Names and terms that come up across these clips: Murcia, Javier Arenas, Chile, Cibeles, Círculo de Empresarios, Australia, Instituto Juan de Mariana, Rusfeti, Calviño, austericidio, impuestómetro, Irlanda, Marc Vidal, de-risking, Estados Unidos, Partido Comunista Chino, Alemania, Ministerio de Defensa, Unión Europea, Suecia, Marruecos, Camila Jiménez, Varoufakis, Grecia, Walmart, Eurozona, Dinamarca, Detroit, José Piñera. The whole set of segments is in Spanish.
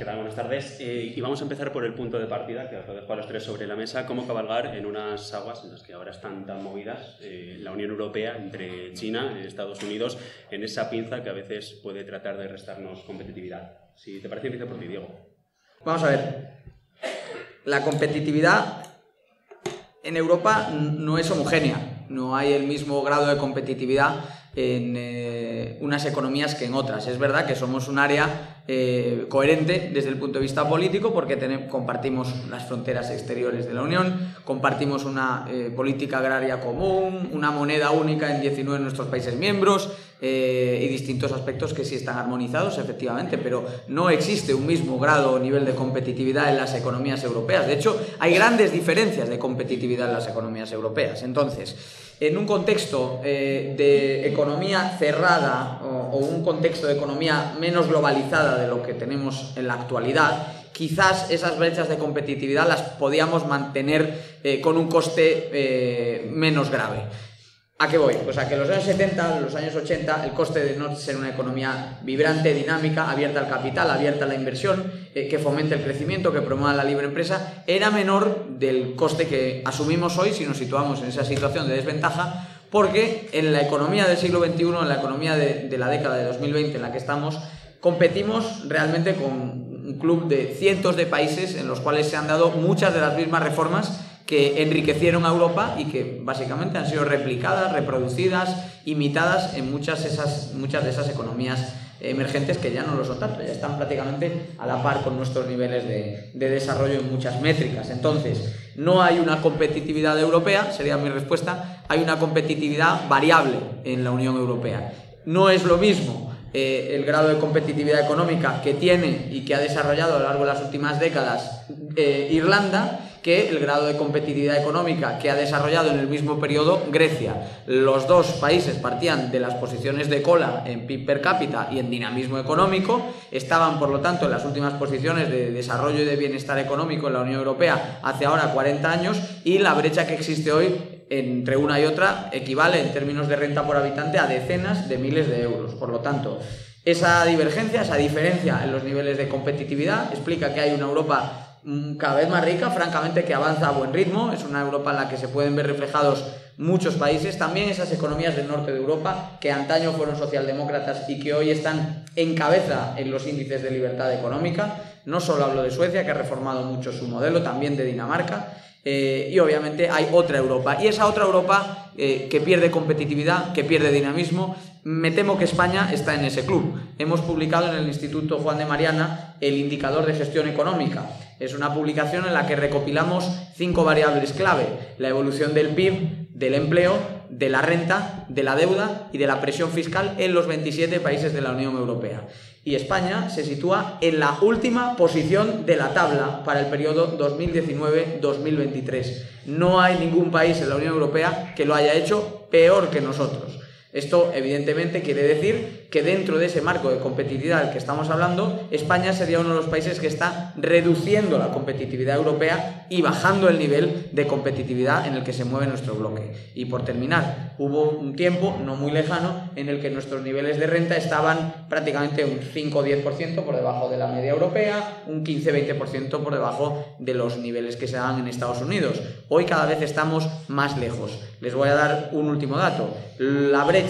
¿Qué tal? Buenas tardes. Y vamos a empezar por el punto de partida, que os lo dejo a los tres sobre la mesa. ¿Cómo cabalgar en unas aguas en las que ahora están tan movidas la Unión Europea, entre China, Estados Unidos, en esa pinza que a veces puede tratar de restarnos competitividad? Si te parece, empieza por ti, Diego. Vamos a ver. La competitividad en Europa no es homogénea. No hay el mismo grado de competitividad en unas economías que en otras. Es verdad que somos un área coherente desde el punto de vista político porque compartimos las fronteras exteriores de la Unión, compartimos una política agraria común, una moneda única en 19 de nuestros países miembros y distintos aspectos que sí están armonizados, efectivamente, pero no existe un mismo grado o nivel de competitividad en las economías europeas. De hecho, hay grandes diferencias de competitividad en las economías europeas. Entonces, en un contexto de economía cerrada o un contexto de economía menos globalizada de lo que tenemos en la actualidad, quizás esas brechas de competitividad las podíamos mantener con un coste menos grave. ¿A qué voy? Pues a que en los años 70, en los años 80, el coste de no ser una economía vibrante, dinámica, abierta al capital, abierta a la inversión, que fomente el crecimiento, que promueva la libre empresa, era menor del coste que asumimos hoy si nos situamos en esa situación de desventaja, porque en la economía del siglo XXI, en la economía de la década de 2020 en la que estamos, competimos realmente con un club de cientos de países en los cuales se han dado muchas de las mismas reformas que enriquecieron a Europa y que básicamente han sido replicadas, reproducidas, imitadas en muchas de esas economías emergentes que ya no lo son tanto, ya están prácticamente a la par con nuestros niveles de desarrollo en muchas métricas. Entonces, no hay una competitividad europea, sería mi respuesta, hay una competitividad variable en la Unión Europea. No es lo mismo el grado de competitividad económica que tiene y que ha desarrollado a lo largo de las últimas décadas Irlanda, que el grado de competitividad económica que ha desarrollado en el mismo periodo Grecia. Los dos países partían de las posiciones de cola en PIB per cápita y en dinamismo económico, estaban por lo tanto en las últimas posiciones de desarrollo y de bienestar económico en la Unión Europea hace ahora 40 años y la brecha que existe hoy entre una y otra equivale en términos de renta por habitante a decenas de miles de euros. Por lo tanto, esa divergencia, esa diferencia en los niveles de competitividad explica que hay una Europa cada vez más rica, francamente, que avanza a buen ritmo. Es una Europa en la que se pueden ver reflejados muchos países, también esas economías del norte de Europa que antaño fueron socialdemócratas y que hoy están en cabeza en los índices de libertad económica. No solo hablo de Suecia, que ha reformado mucho su modelo, también de Dinamarca. Y obviamente hay otra Europa, y esa otra Europa que pierde competitividad, que pierde dinamismo. Me temo que España está en ese club. Hemos publicado en el Instituto Juan de Mariana el indicador de gestión económica. Es una publicación en la que recopilamos 5 variables clave: la evolución del PIB, del empleo, de la renta, de la deuda y de la presión fiscal en los 27 países de la Unión Europea. Y España se sitúa en la última posición de la tabla para el periodo 2019-2023. No hay ningún país en la Unión Europea que lo haya hecho peor que nosotros. Esto, evidentemente, quiere decir que dentro de ese marco de competitividad del que estamos hablando, España sería uno de los países que está reduciendo la competitividad europea y bajando el nivel de competitividad en el que se mueve nuestro bloque. Y por terminar, hubo un tiempo no muy lejano en el que nuestros niveles de renta estaban prácticamente un 5 o 10% por debajo de la media europea, un 15-20% por debajo de los niveles que se dan en Estados Unidos. Hoy cada vez estamos más lejos. Les voy a dar un último dato. La brecha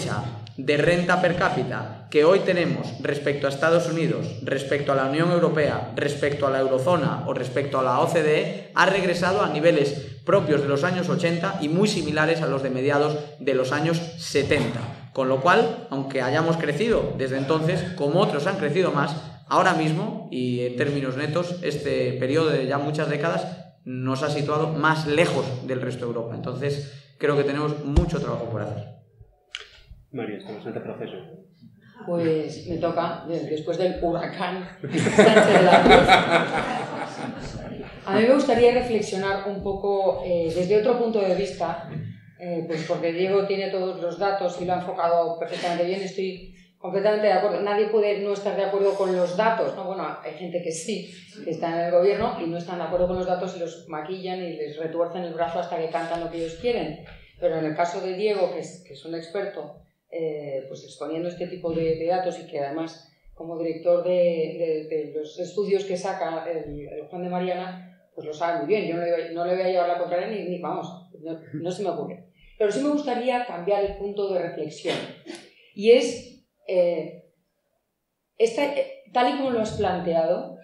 de renta per cápita que hoy tenemos respecto a Estados Unidos, respecto a la Unión Europea, respecto a la Eurozona o respecto a la OCDE ha regresado a niveles propios de los años 80 y muy similares a los de mediados de los años 70. Con lo cual, aunque hayamos crecido desde entonces, como otros han crecido más, ahora mismo y en términos netos, este periodo de ya muchas décadas nos ha situado más lejos del resto de Europa. Entonces, creo que tenemos mucho trabajo por hacer. María, estamos en este proceso. Pues me toca, después del huracán Sánchez de la Cruz. A mí me gustaría reflexionar un poco desde otro punto de vista, pues porque Diego tiene todos los datos y lo ha enfocado perfectamente bien, estoy completamente de acuerdo. Nadie puede no estar de acuerdo con los datos, ¿no? Bueno, hay gente que sí, que está en el gobierno y no están de acuerdo con los datos y los maquillan y les retuercen el brazo hasta que cantan lo que ellos quieren. Pero en el caso de Diego, que es un experto, pues exponiendo este tipo de datos y que además como director de los estudios que saca el Juan de Mariana, pues lo sabe muy bien. Yo no le voy a llevar la contraria ni vamos, no se me ocurre. Pero sí me gustaría cambiar el punto de reflexión. Y es, tal y como lo has planteado,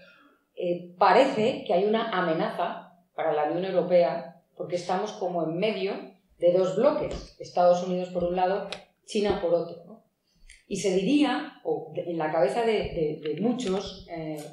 parece que hay una amenaza para la Unión Europea porque estamos como en medio de dos bloques, Estados Unidos por un lado, China por otro, ¿no? Y se diría, o en la cabeza de muchos,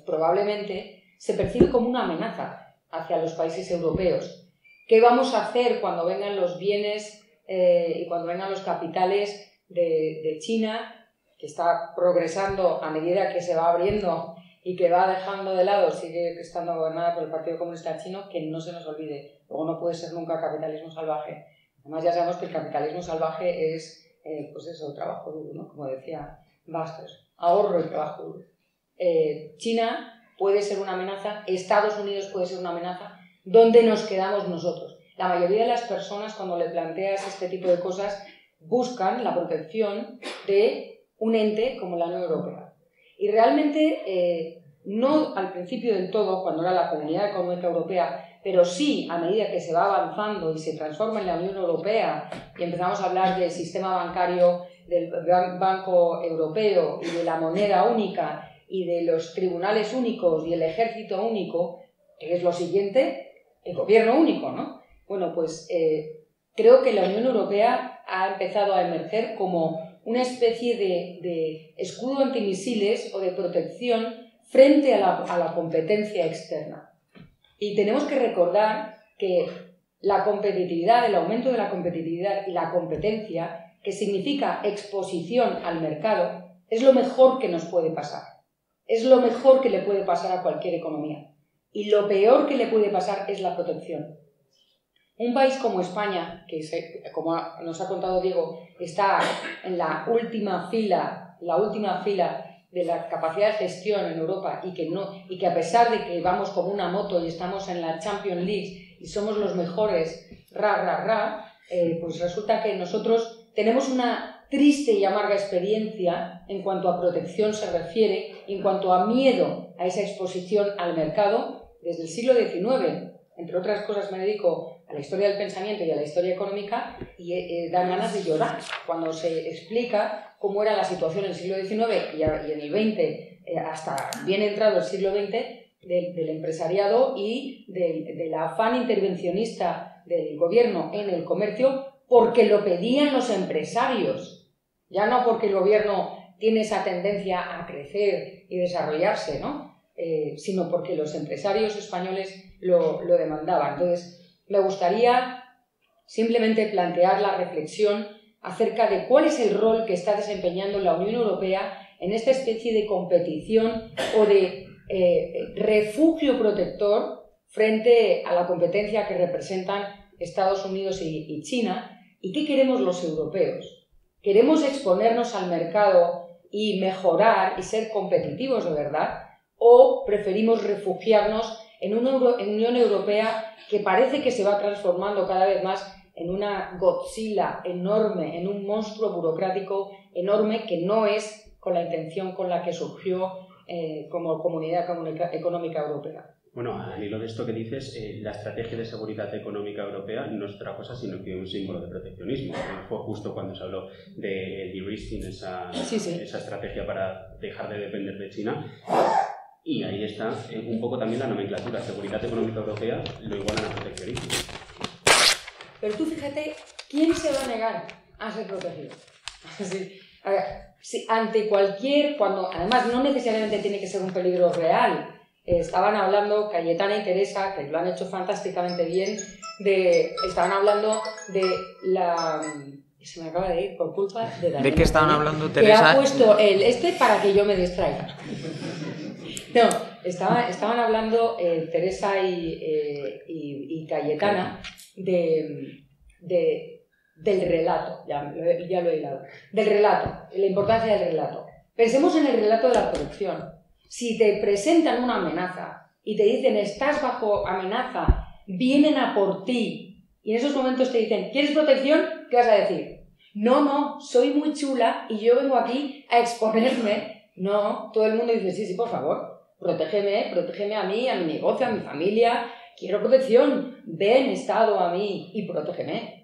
probablemente, se percibe como una amenaza hacia los países europeos. ¿Qué vamos a hacer cuando vengan los bienes y cuando vengan los capitales de China, que está progresando a medida que se va abriendo y que va dejando de lado, sigue estando gobernada por el Partido Comunista Chino, que no se nos olvide? Luego no puede ser nunca capitalismo salvaje. Además ya sabemos que el capitalismo salvaje es... pues eso, trabajo duro, ¿no? Como decía Bastos, ahorro y trabajo duro. China puede ser una amenaza, Estados Unidos puede ser una amenaza. ¿Dónde nos quedamos nosotros? La mayoría de las personas, cuando le planteas este tipo de cosas, buscan la protección de un ente como la Unión Europea. Y realmente, no al principio del todo, cuando era la Comunidad Económica Europea, pero sí, a medida que se va avanzando y se transforma en la Unión Europea y empezamos a hablar del sistema bancario, del Banco Europeo y de la moneda única y de los tribunales únicos y el ejército único, que es lo siguiente, el gobierno único, ¿no? Bueno, pues creo que la Unión Europea ha empezado a emerger como una especie de escudo antimisiles o de protección frente a la competencia externa. Y tenemos que recordar que la competitividad, el aumento de la competitividad y la competencia, que significa exposición al mercado, es lo mejor que nos puede pasar. Es lo mejor que le puede pasar a cualquier economía. Y lo peor que le puede pasar es la protección. Un país como España, que como nos ha contado Diego, está en la última fila de la capacidad de gestión en Europa y que a pesar de que vamos como una moto y estamos en la Champions League y somos los mejores, pues resulta que nosotros tenemos una triste y amarga experiencia en cuanto a protección se refiere, en cuanto a miedo a esa exposición al mercado desde el siglo XIX. Entre otras cosas me dedico a la historia del pensamiento y a la historia económica y dan ganas de llorar cuando se explica cómo era la situación en el siglo XIX y en el XX, hasta bien entrado el siglo XX, del empresariado y del afán intervencionista del gobierno en el comercio porque lo pedían los empresarios, ya no porque el gobierno tiene esa tendencia a crecer y desarrollarse, ¿no? Sino porque los empresarios españoles lo demandaban. Entonces, me gustaría simplemente plantear la reflexión acerca de cuál es el rol que está desempeñando la Unión Europea en esta especie de competición o de refugio protector frente a la competencia que representan Estados Unidos y China. ¿Y qué queremos los europeos? ¿Queremos exponernos al mercado y mejorar y ser competitivos de verdad? ¿O preferimos refugiarnos en en Unión Europea que parece que se va transformando cada vez más en una Godzilla enorme, en un monstruo burocrático enorme que no es con la intención con la que surgió como Comunidad Económica Europea? Bueno, al hilo de esto que dices, la estrategia de seguridad económica europea no es otra cosa sino que un símbolo de proteccionismo. Fue justo cuando se habló de de-risking, esa estrategia para dejar de depender de China. Y ahí está un poco también la nomenclatura. Seguridad Económica Europea lo igualan a proteccionismo. Pero tú fíjate, ¿quién se va a negar a ser protegido? Ante cualquier... cuando además no necesariamente tiene que ser un peligro real. Estaban hablando Cayetana y Teresa, que lo han hecho fantásticamente bien, estaban hablando de la... Se me acaba de ir por culpa de Daniel. ¿De qué estaban hablando, Teresa? Que ha puesto el para que yo me distraiga. No, estaban hablando Teresa y Cayetana del relato, ya lo he hilado, del relato, la importancia del relato. Pensemos en el relato de la protección. Si te presentan una amenaza y te dicen, estás bajo amenaza, vienen a por ti, y en esos momentos te dicen, ¿quieres protección? ¿Qué vas a decir? No, soy muy chula y yo vengo aquí a exponerme No, todo el mundo dice, sí, sí, por favor, protégeme, protégeme a mí, a mi negocio, a mi familia, quiero protección, ven Estado a mí y protégeme.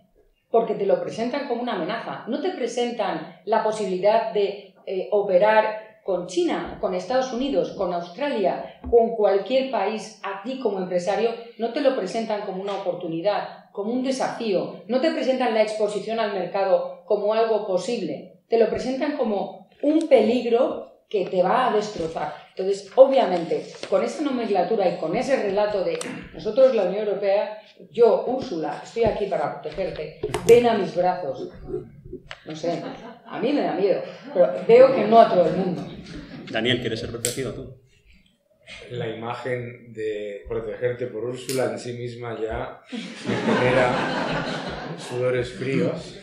Porque te lo presentan como una amenaza, no te presentan la posibilidad de operar con China, con Estados Unidos, con Australia, con cualquier país. A ti como empresario no te lo presentan como una oportunidad, como un desafío, no te presentan la exposición al mercado como algo posible, te lo presentan como un peligro que te va a destrozar. Entonces, obviamente, con esa nomenclatura y con ese relato de nosotros, la Unión Europea, yo, Úrsula, estoy aquí para protegerte, ven a mis brazos. No sé, a mí me da miedo, pero veo que no a todo el mundo. Daniel, ¿quieres ser protegido tú? La imagen de protegerte por Úrsula en sí misma ya me genera sudores fríos.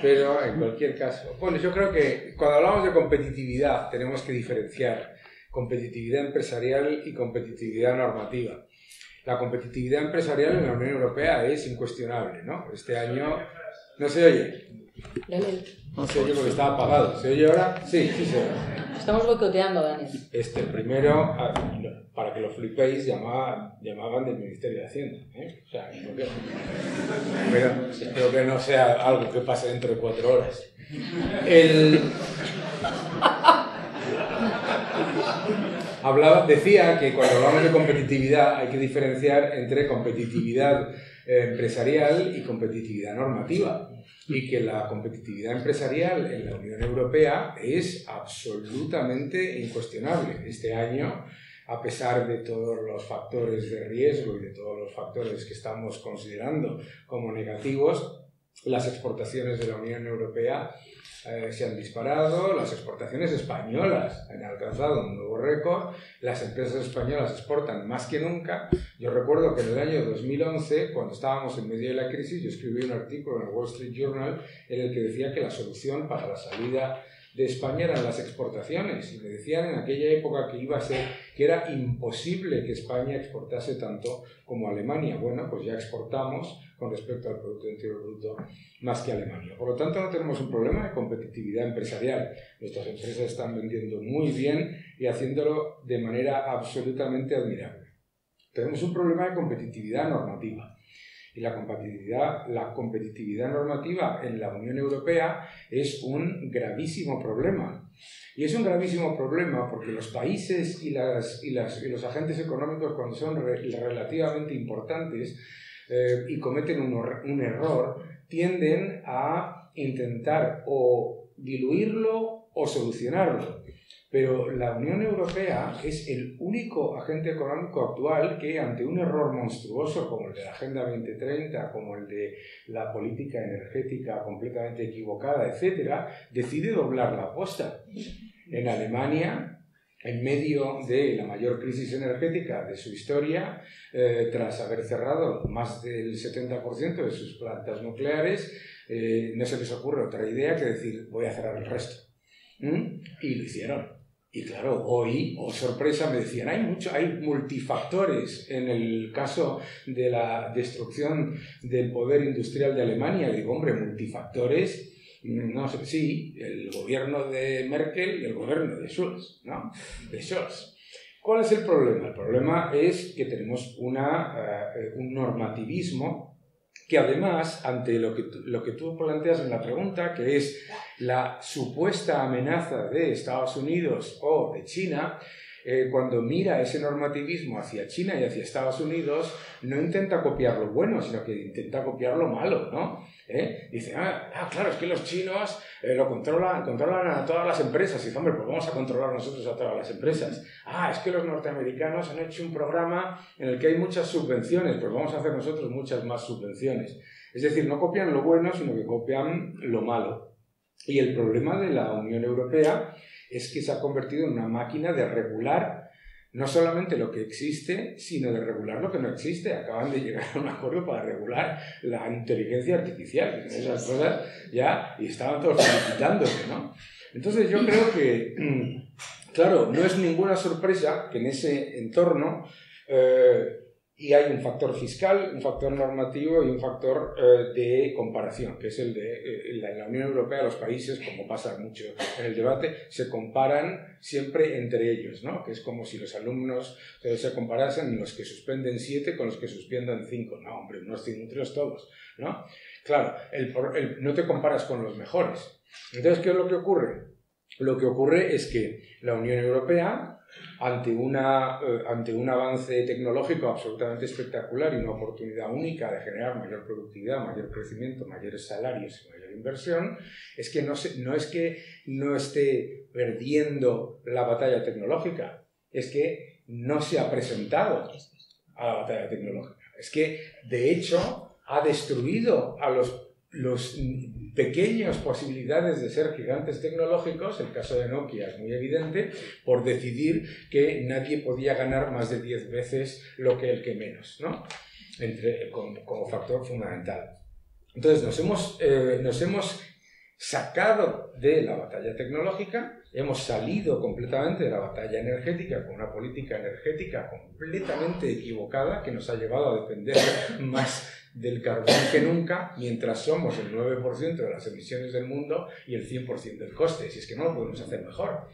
Pero en cualquier caso, bueno, yo creo que cuando hablamos de competitividad tenemos que diferenciar competitividad empresarial y competitividad normativa. La competitividad empresarial en la Unión Europea es incuestionable, ¿no? Este año no se oye. Daniel. No se oye porque estaba apagado. ¿Se oye ahora? Sí, sí se oye. Estamos boicoteando, Daniel. Este primero, para que lo flipéis, llamaban del Ministerio de Hacienda, ¿eh? O sea, pero espero que no sea algo que pase dentro de 4 horas. Decía que cuando hablamos de competitividad hay que diferenciar entre competitividad empresarial y competitividad normativa, y que la competitividad empresarial en la Unión Europea es absolutamente incuestionable. Este año, a pesar de todos los factores de riesgo y de todos los factores que estamos considerando como negativos, las exportaciones de la Unión Europea se han disparado, las exportaciones españolas han alcanzado un nuevo récord, las empresas españolas exportan más que nunca. Yo recuerdo que en el año 2011, cuando estábamos en medio de la crisis, yo escribí un artículo en el Wall Street Journal en el que decía que la solución para la salida de España eran las exportaciones, y me decían en aquella época que iba a ser, que era imposible que España exportase tanto como Alemania. Bueno, pues ya exportamos con respecto al Producto Interior Bruto más que Alemania. Por lo tanto, no tenemos un problema de competitividad empresarial. Nuestras empresas están vendiendo muy bien y haciéndolo de manera absolutamente admirable. Tenemos un problema de competitividad normativa. Y la competitividad normativa en la Unión Europea es un gravísimo problema. Y es un gravísimo problema porque los países y los agentes económicos, cuando son relativamente importantes y cometen un error, tienden a intentar o diluirlo o solucionarlo. Pero la Unión Europea es el único agente económico actual que, ante un error monstruoso como el de la Agenda 2030, como el de la política energética completamente equivocada, etc., decide doblar la aposta. En Alemania, en medio de la mayor crisis energética de su historia, tras haber cerrado más del 70% de sus plantas nucleares, no se les ocurre otra idea que decir voy a cerrar el resto. Y lo hicieron. Y claro, hoy, oh sorpresa, me decían, hay multifactores en el caso de la destrucción del poder industrial de Alemania. Digo, hombre, multifactores, no sé, sí, el gobierno de Merkel y el gobierno de Scholz, ¿no? De Scholz. ¿Cuál es el problema? El problema es que tenemos un normativismo que además, ante lo que tú planteas en la pregunta, que es la supuesta amenaza de Estados Unidos o de China, cuando mira ese normativismo hacia China y hacia Estados Unidos, no intenta copiar lo bueno, sino que intenta copiar lo malo, ¿no? Dice, claro, es que los chinos lo controlan a todas las empresas. Y dice, hombre, pues vamos a controlar nosotros a todas las empresas. Es que los norteamericanos han hecho un programa en el que hay muchas subvenciones, pues vamos a hacer nosotros muchas más subvenciones. Es decir, no copian lo bueno, sino que copian lo malo. Y el problema de la Unión Europea es que se ha convertido en una máquina de regular no solamente lo que existe, sino de regular lo que no existe. Acaban de llegar a un acuerdo para regular la inteligencia artificial, esas cosas ya, y estaban todos felicitándose, ¿no? Entonces yo creo que, claro, no es ninguna sorpresa que en ese entorno y hay un factor fiscal, un factor normativo y un factor de comparación, que es el de la Unión Europea. Los países, como pasa mucho en el debate, se comparan siempre entre ellos, ¿no? Que es como si los alumnos se comparasen los que suspenden 7 con los que suspendan 5. No, hombre, unos cinutrios todos, ¿no? Claro, no te comparas con los mejores. Entonces, ¿qué es lo que ocurre? Lo que ocurre es que la Unión Europea, ante un avance tecnológico absolutamente espectacular y una oportunidad única de generar mayor productividad, mayor crecimiento, mayores salarios y mayor inversión, es que no es que no esté perdiendo la batalla tecnológica, es que no se ha presentado a la batalla tecnológica. Es que, de hecho, ha destruido a los pequeñas posibilidades de ser gigantes tecnológicos. El caso de Nokia es muy evidente, por decidir que nadie podía ganar más de 10 veces lo que el que menos, ¿no? Como factor fundamental. Entonces nos hemos sacado de la batalla tecnológica, hemos salido completamente de la batalla energética con una política energética completamente equivocada que nos ha llevado a depender más del carbón que nunca, mientras somos el 9% de las emisiones del mundo y el 100% del coste, si es que no lo podemos hacer mejor.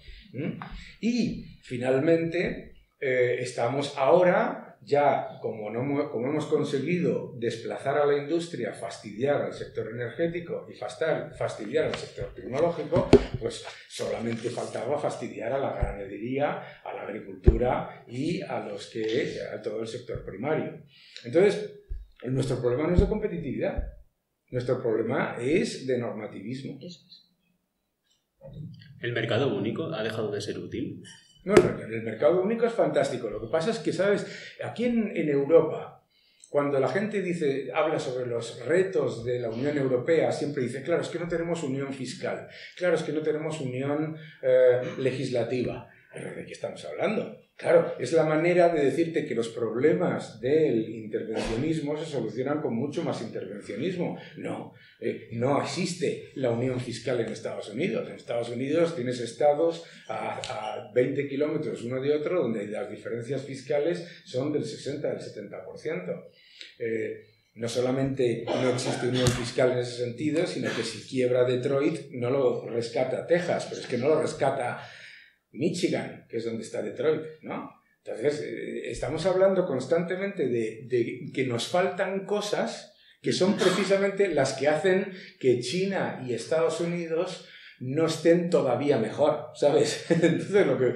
Y finalmente estamos ahora, ya como hemos conseguido desplazar a la industria, fastidiar al sector energético y fastidiar al sector tecnológico, pues solamente faltaba fastidiar a la ganadería, a la agricultura y a todo el sector primario. Entonces, nuestro problema no es de competitividad, nuestro problema es de normativismo. ¿El mercado único ha dejado de ser útil? No, el mercado único es fantástico. Lo que pasa es que, ¿sabes? Aquí en Europa, cuando la gente habla sobre los retos de la Unión Europea, siempre dice, claro, es que no tenemos unión fiscal, claro, es que no tenemos unión legislativa. ¿Pero de qué estamos hablando? Claro, es la manera de decirte que los problemas del intervencionismo se solucionan con mucho más intervencionismo. No, no existe la unión fiscal en Estados Unidos. En Estados Unidos tienes estados a 20 kilómetros uno de otro, donde las diferencias fiscales son del 60 al 70%. No solamente no existe unión fiscal en ese sentido, sino que si quiebra Detroit no lo rescata Texas, pero es que no lo rescata Michigan, que es donde está Detroit, ¿no? Entonces, estamos hablando constantemente de que nos faltan cosas que son precisamente las que hacen que China y Estados Unidos no estén todavía mejor, ¿sabes? Entonces, lo que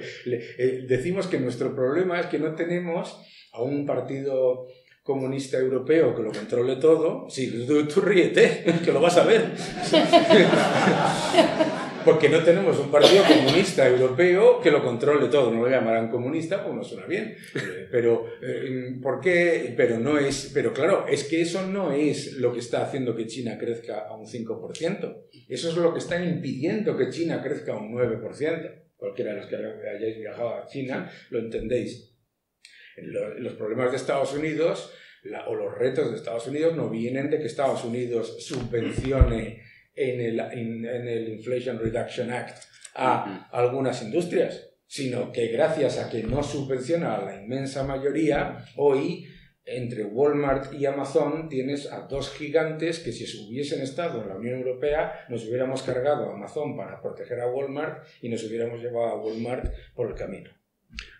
decimos que nuestro problema es que no tenemos a un partido comunista europeo que lo controle todo. Sí, tú ríete, que lo vas a ver. Porque no tenemos un partido comunista europeo que lo controle todo. No lo llamarán comunista, pues no suena bien. Pero claro, es que eso no es lo que está haciendo que China crezca a un 5%. Eso es lo que está impidiendo que China crezca a un 9%. Cualquiera de los que hayáis viajado a China lo entendéis. Los problemas de Estados Unidos, o los retos de Estados Unidos, no vienen de que Estados Unidos subvencione en el Inflation Reduction Act a algunas industrias, sino que gracias a que no subvenciona a la inmensa mayoría, hoy entre Walmart y Amazon tienes a dos gigantes que, si hubiesen estado en la Unión Europea, nos hubiéramos cargado a Amazon para proteger a Walmart y nos hubiéramos llevado a Walmart por el camino.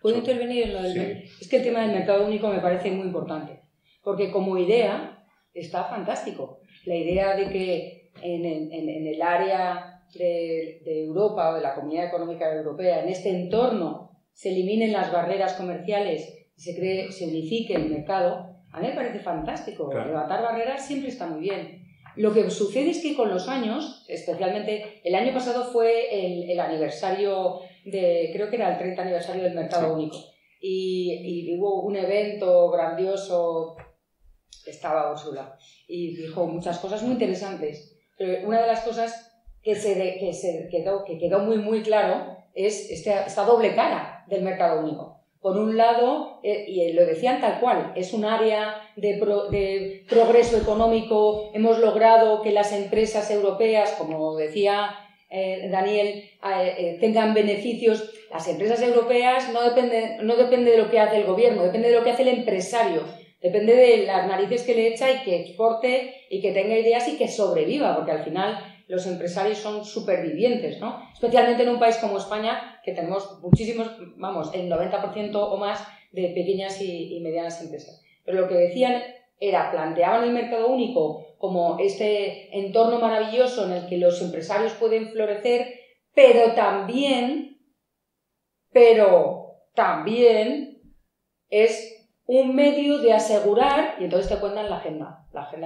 ¿Puedo intervenir en lo del mercado? Es que el tema del mercado único me parece muy importante, porque como idea está fantástico. La idea de que en el área de Europa o de la Comunidad Económica Europea, en este entorno, se eliminen las barreras comerciales y se unifique el mercado, a mí me parece fantástico. Claro. Levantar barreras siempre está muy bien. Lo que sucede es que con los años, especialmente el año pasado fue el aniversario, creo que era el 30 aniversario del Mercado Único, y hubo un evento grandioso, estaba Ursula, y dijo muchas cosas muy interesantes. Pero una de las cosas que quedó muy, muy claro es esta doble cara del mercado único. Por un lado, y lo decían tal cual, es un área de progreso económico, hemos logrado que las empresas europeas, como decía Daniel, tengan beneficios. Las empresas europeas no depende de lo que hace el gobierno, depende de lo que hace el empresario. Depende de las narices que le echa y que exporte y que tenga ideas y que sobreviva, porque al final los empresarios son supervivientes, ¿no? Especialmente en un país como España, que tenemos muchísimos, vamos, el 90% o más de pequeñas y medianas empresas. Pero lo que decían era, planteaban el mercado único como este entorno maravilloso en el que los empresarios pueden florecer, pero también es un medio de asegurar, y entonces te cuentan la agenda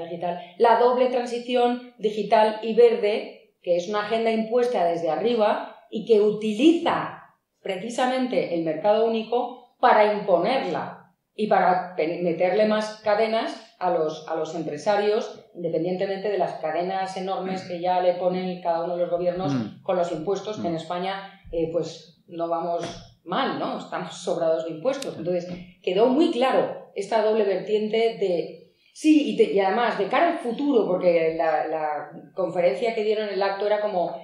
digital, la doble transición digital y verde, que es una agenda impuesta desde arriba y que utiliza precisamente el mercado único para imponerla y para meterle más cadenas a los empresarios, independientemente de las cadenas enormes que ya le ponen cada uno de los gobiernos con los impuestos, que en España pues no vamos mal, ¿no? Estamos sobrados de impuestos. Entonces quedó muy claro esta doble vertiente de... Sí, y además, de cara al futuro, porque la conferencia que dieron, el acto, era como,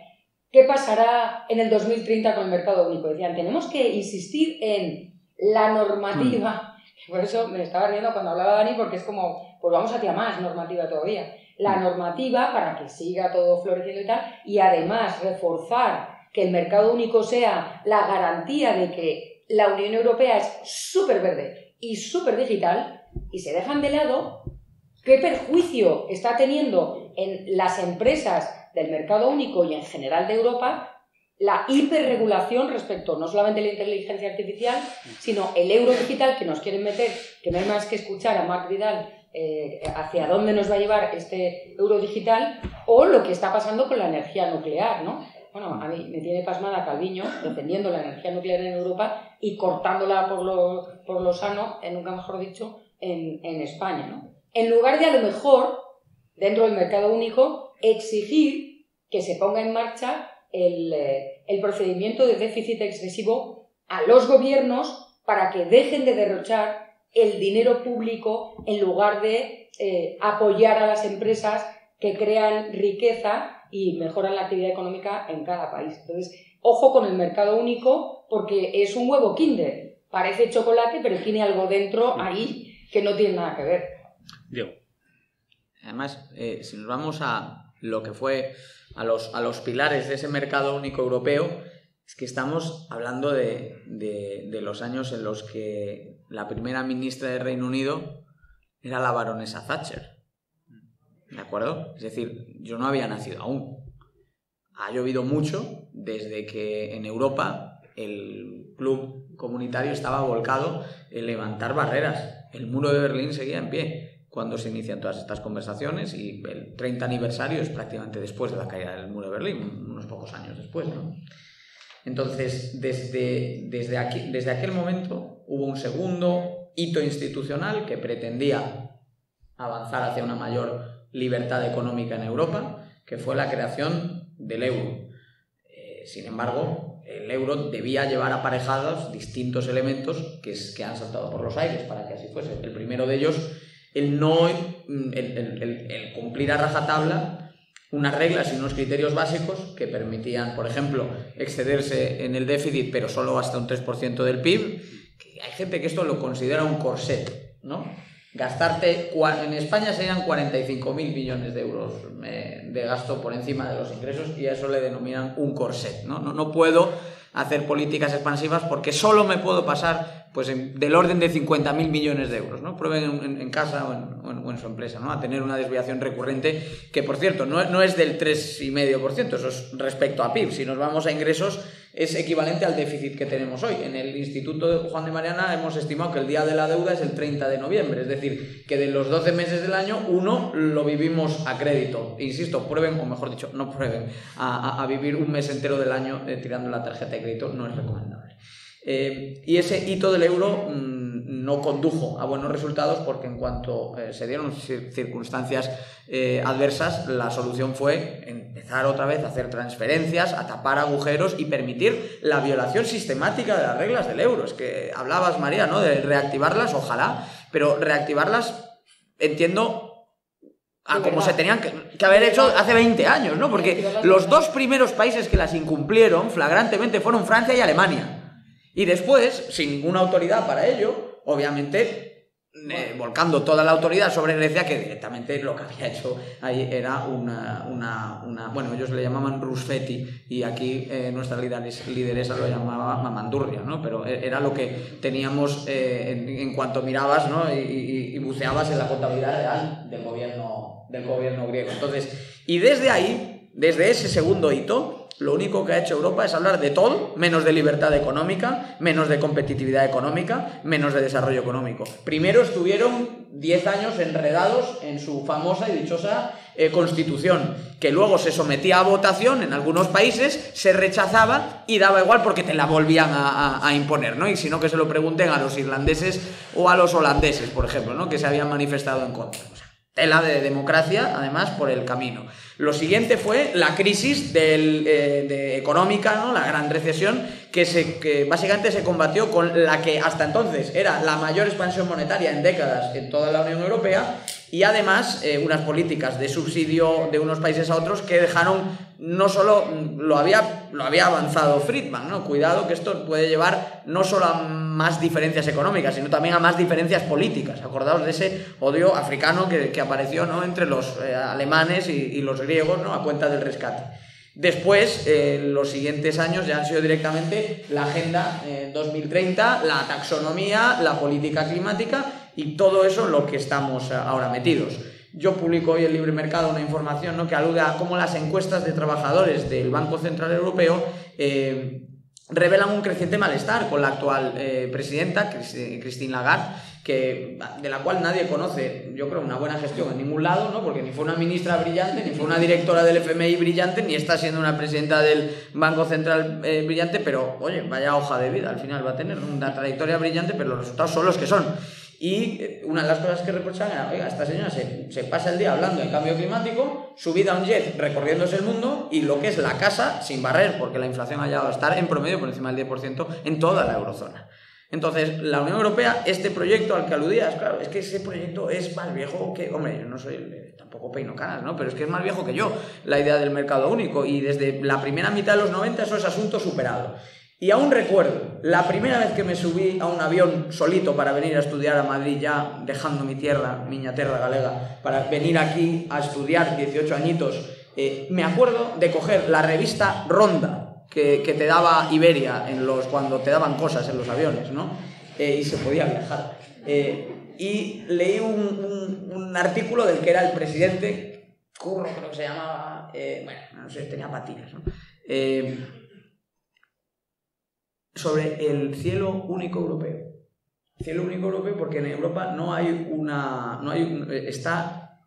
¿qué pasará en el 2030 con el mercado único? Decían, tenemos que insistir en la normativa. Por eso me estaba riendo cuando hablaba Dani, porque es como, pues vamos hacia más normativa todavía. La normativa para que siga todo floreciendo y tal, y además reforzar que el mercado único sea la garantía de que la Unión Europea es súper verde y súper digital, y se dejan de lado... ¿Qué perjuicio está teniendo en las empresas del mercado único y en general de Europa la hiperregulación respecto no solamente a la inteligencia artificial, sino el euro digital que nos quieren meter, que no hay más que escuchar a Marc Vidal hacia dónde nos va a llevar este euro digital, o lo que está pasando con la energía nuclear, ¿no? Bueno, a mí me tiene pasmada Calviño defendiendo la energía nuclear en Europa y cortándola por lo sano, nunca mejor dicho, en España, ¿no? En lugar de, a lo mejor, dentro del mercado único, exigir que se ponga en marcha el procedimiento de déficit excesivo a los gobiernos para que dejen de derrochar el dinero público en lugar de apoyar a las empresas que crean riqueza y mejoran la actividad económica en cada país. Entonces, ojo con el mercado único, porque es un huevo Kinder. Parece chocolate, pero tiene algo dentro ahí que no tiene nada que ver. Diego. Además, si nos vamos a lo que fue a los pilares de ese mercado único europeo, es que estamos hablando de los años en los que la primera ministra del Reino Unido era la baronesa Thatcher, ¿de acuerdo? Es decir, yo no había nacido aún. Ha llovido mucho desde que en Europa el club comunitario estaba volcado en levantar barreras. El muro de Berlín seguía en pie cuando se inician todas estas conversaciones, y el 30 aniversario es prácticamente después de la caída del muro de Berlín, unos pocos años después, ¿no? Entonces, desde aquel momento hubo un segundo hito institucional que pretendía avanzar hacia una mayor libertad económica en Europa, que fue la creación del euro. Sin embargo, el euro debía llevar aparejados distintos elementos que han saltado por los aires para que así fuese. El primero de ellos, el cumplir a rajatabla unas reglas y unos criterios básicos que permitían, por ejemplo, excederse en el déficit, pero solo hasta un 3% del PIB. Hay gente que esto lo considera un corset, ¿no? Gastarte, en España serían 45.000 millones de euros de gasto por encima de los ingresos, y a eso le denominan un corset, ¿no? No puedo hacer políticas expansivas porque solo me puedo pasar pues del orden de 50.000 millones de euros, ¿no? Prueben en casa o en su empresa, ¿no?, a tener una desviación recurrente que, por cierto, no es del 3,5%, eso es respecto a PIB. Si nos vamos a ingresos, es equivalente al déficit que tenemos hoy. En el Instituto Juan de Mariana hemos estimado que el día de la deuda es el 30 de noviembre, es decir, que de los 12 meses del año, uno lo vivimos a crédito. Insisto, prueben, o mejor dicho, no prueben, a vivir un mes entero del año tirando la tarjeta de crédito, no es recomendable. Y ese hito del euro no condujo a buenos resultados, porque en cuanto se dieron circunstancias adversas, la solución fue empezar otra vez a hacer transferencias, a tapar agujeros y permitir la violación sistemática de las reglas del euro. Es que hablabas, María, ¿no?, de reactivarlas, ojalá, pero reactivarlas, entiendo, a como se tenían que haber hecho hace 20 años, ¿no? Porque los dos primeros países que las incumplieron flagrantemente fueron Francia y Alemania. Y después, sin ninguna autoridad para ello, obviamente volcando toda la autoridad sobre Grecia, que directamente lo que había hecho ahí era una bueno, ellos le llamaban Rusfeti y aquí nuestra lideresa lo llamaba mamandurria, ¿no? Pero era lo que teníamos en cuanto mirabas, ¿no? y buceabas en la contabilidad real del gobierno griego. Entonces, y desde ahí, desde ese segundo hito, lo único que ha hecho Europa es hablar de todo, menos de libertad económica, menos de competitividad económica, menos de desarrollo económico. Primero estuvieron 10 años enredados en su famosa y dichosa Constitución, que luego se sometía a votación en algunos países, se rechazaba y daba igual porque te la volvían a imponer, ¿no? Y si no, que se lo pregunten a los irlandeses o a los holandeses, por ejemplo, ¿no? Que se habían manifestado en contra. O sea, tela de democracia, además, por el camino. Lo siguiente fue la crisis económica, ¿no? La gran recesión, que básicamente se combatió con la que hasta entonces era la mayor expansión monetaria en décadas en toda la Unión Europea, y además unas políticas de subsidio de unos países a otros que dejaron, no solo lo había avanzado Friedman, ¿no? Cuidado que esto puede llevar no solo a más diferencias económicas, sino también a más diferencias políticas. Acordaos de ese odio africano que apareció, ¿no? Entre los alemanes y los griegos, ¿no? A cuenta del rescate. Después, los siguientes años ya han sido directamente la Agenda 2030, la taxonomía, la política climática y todo eso en lo que estamos ahora metidos. Yo publico hoy en Libre Mercado una información, ¿no? Que alude a cómo las encuestas de trabajadores del Banco Central Europeo revelan un creciente malestar con la actual presidenta, Christine Lagarde, de la cual nadie conoce, yo creo, una buena gestión en ningún lado, ¿no? Porque ni fue una ministra brillante, ni fue una directora del FMI brillante, ni está siendo una presidenta del Banco Central brillante, pero, oye, vaya hoja de vida, al final va a tener una trayectoria brillante, pero los resultados son los que son. Y una de las cosas que reprochaban era, oiga, esta señora se pasa el día hablando de cambio climático, subida a un jet recorriéndose el mundo y lo que es la casa sin barrer, porque la inflación ha llegado a estar en promedio por encima del 10% en toda la eurozona. Entonces, la Unión Europea, este proyecto al que aludías, claro, es que ese proyecto es más viejo que... Hombre, yo no soy tampoco peino canas, ¿no? Pero es que es más viejo que yo, la idea del mercado único. Y desde la primera mitad de los 90 eso es asunto superado. Y aún recuerdo la primera vez que me subí a un avión solito para venir a estudiar a Madrid, ya dejando mi tierra, miña tierra galega, para venir aquí a estudiar 18 añitos. Me acuerdo de coger la revista Ronda que te daba Iberia cuando te daban cosas en los aviones, ¿no? Y se podía viajar. Y leí un artículo del que era el presidente, Curro creo que se llamaba, bueno, no sé, tenía patinas, ¿no? Sobre el cielo único europeo. Cielo único europeo porque en Europa está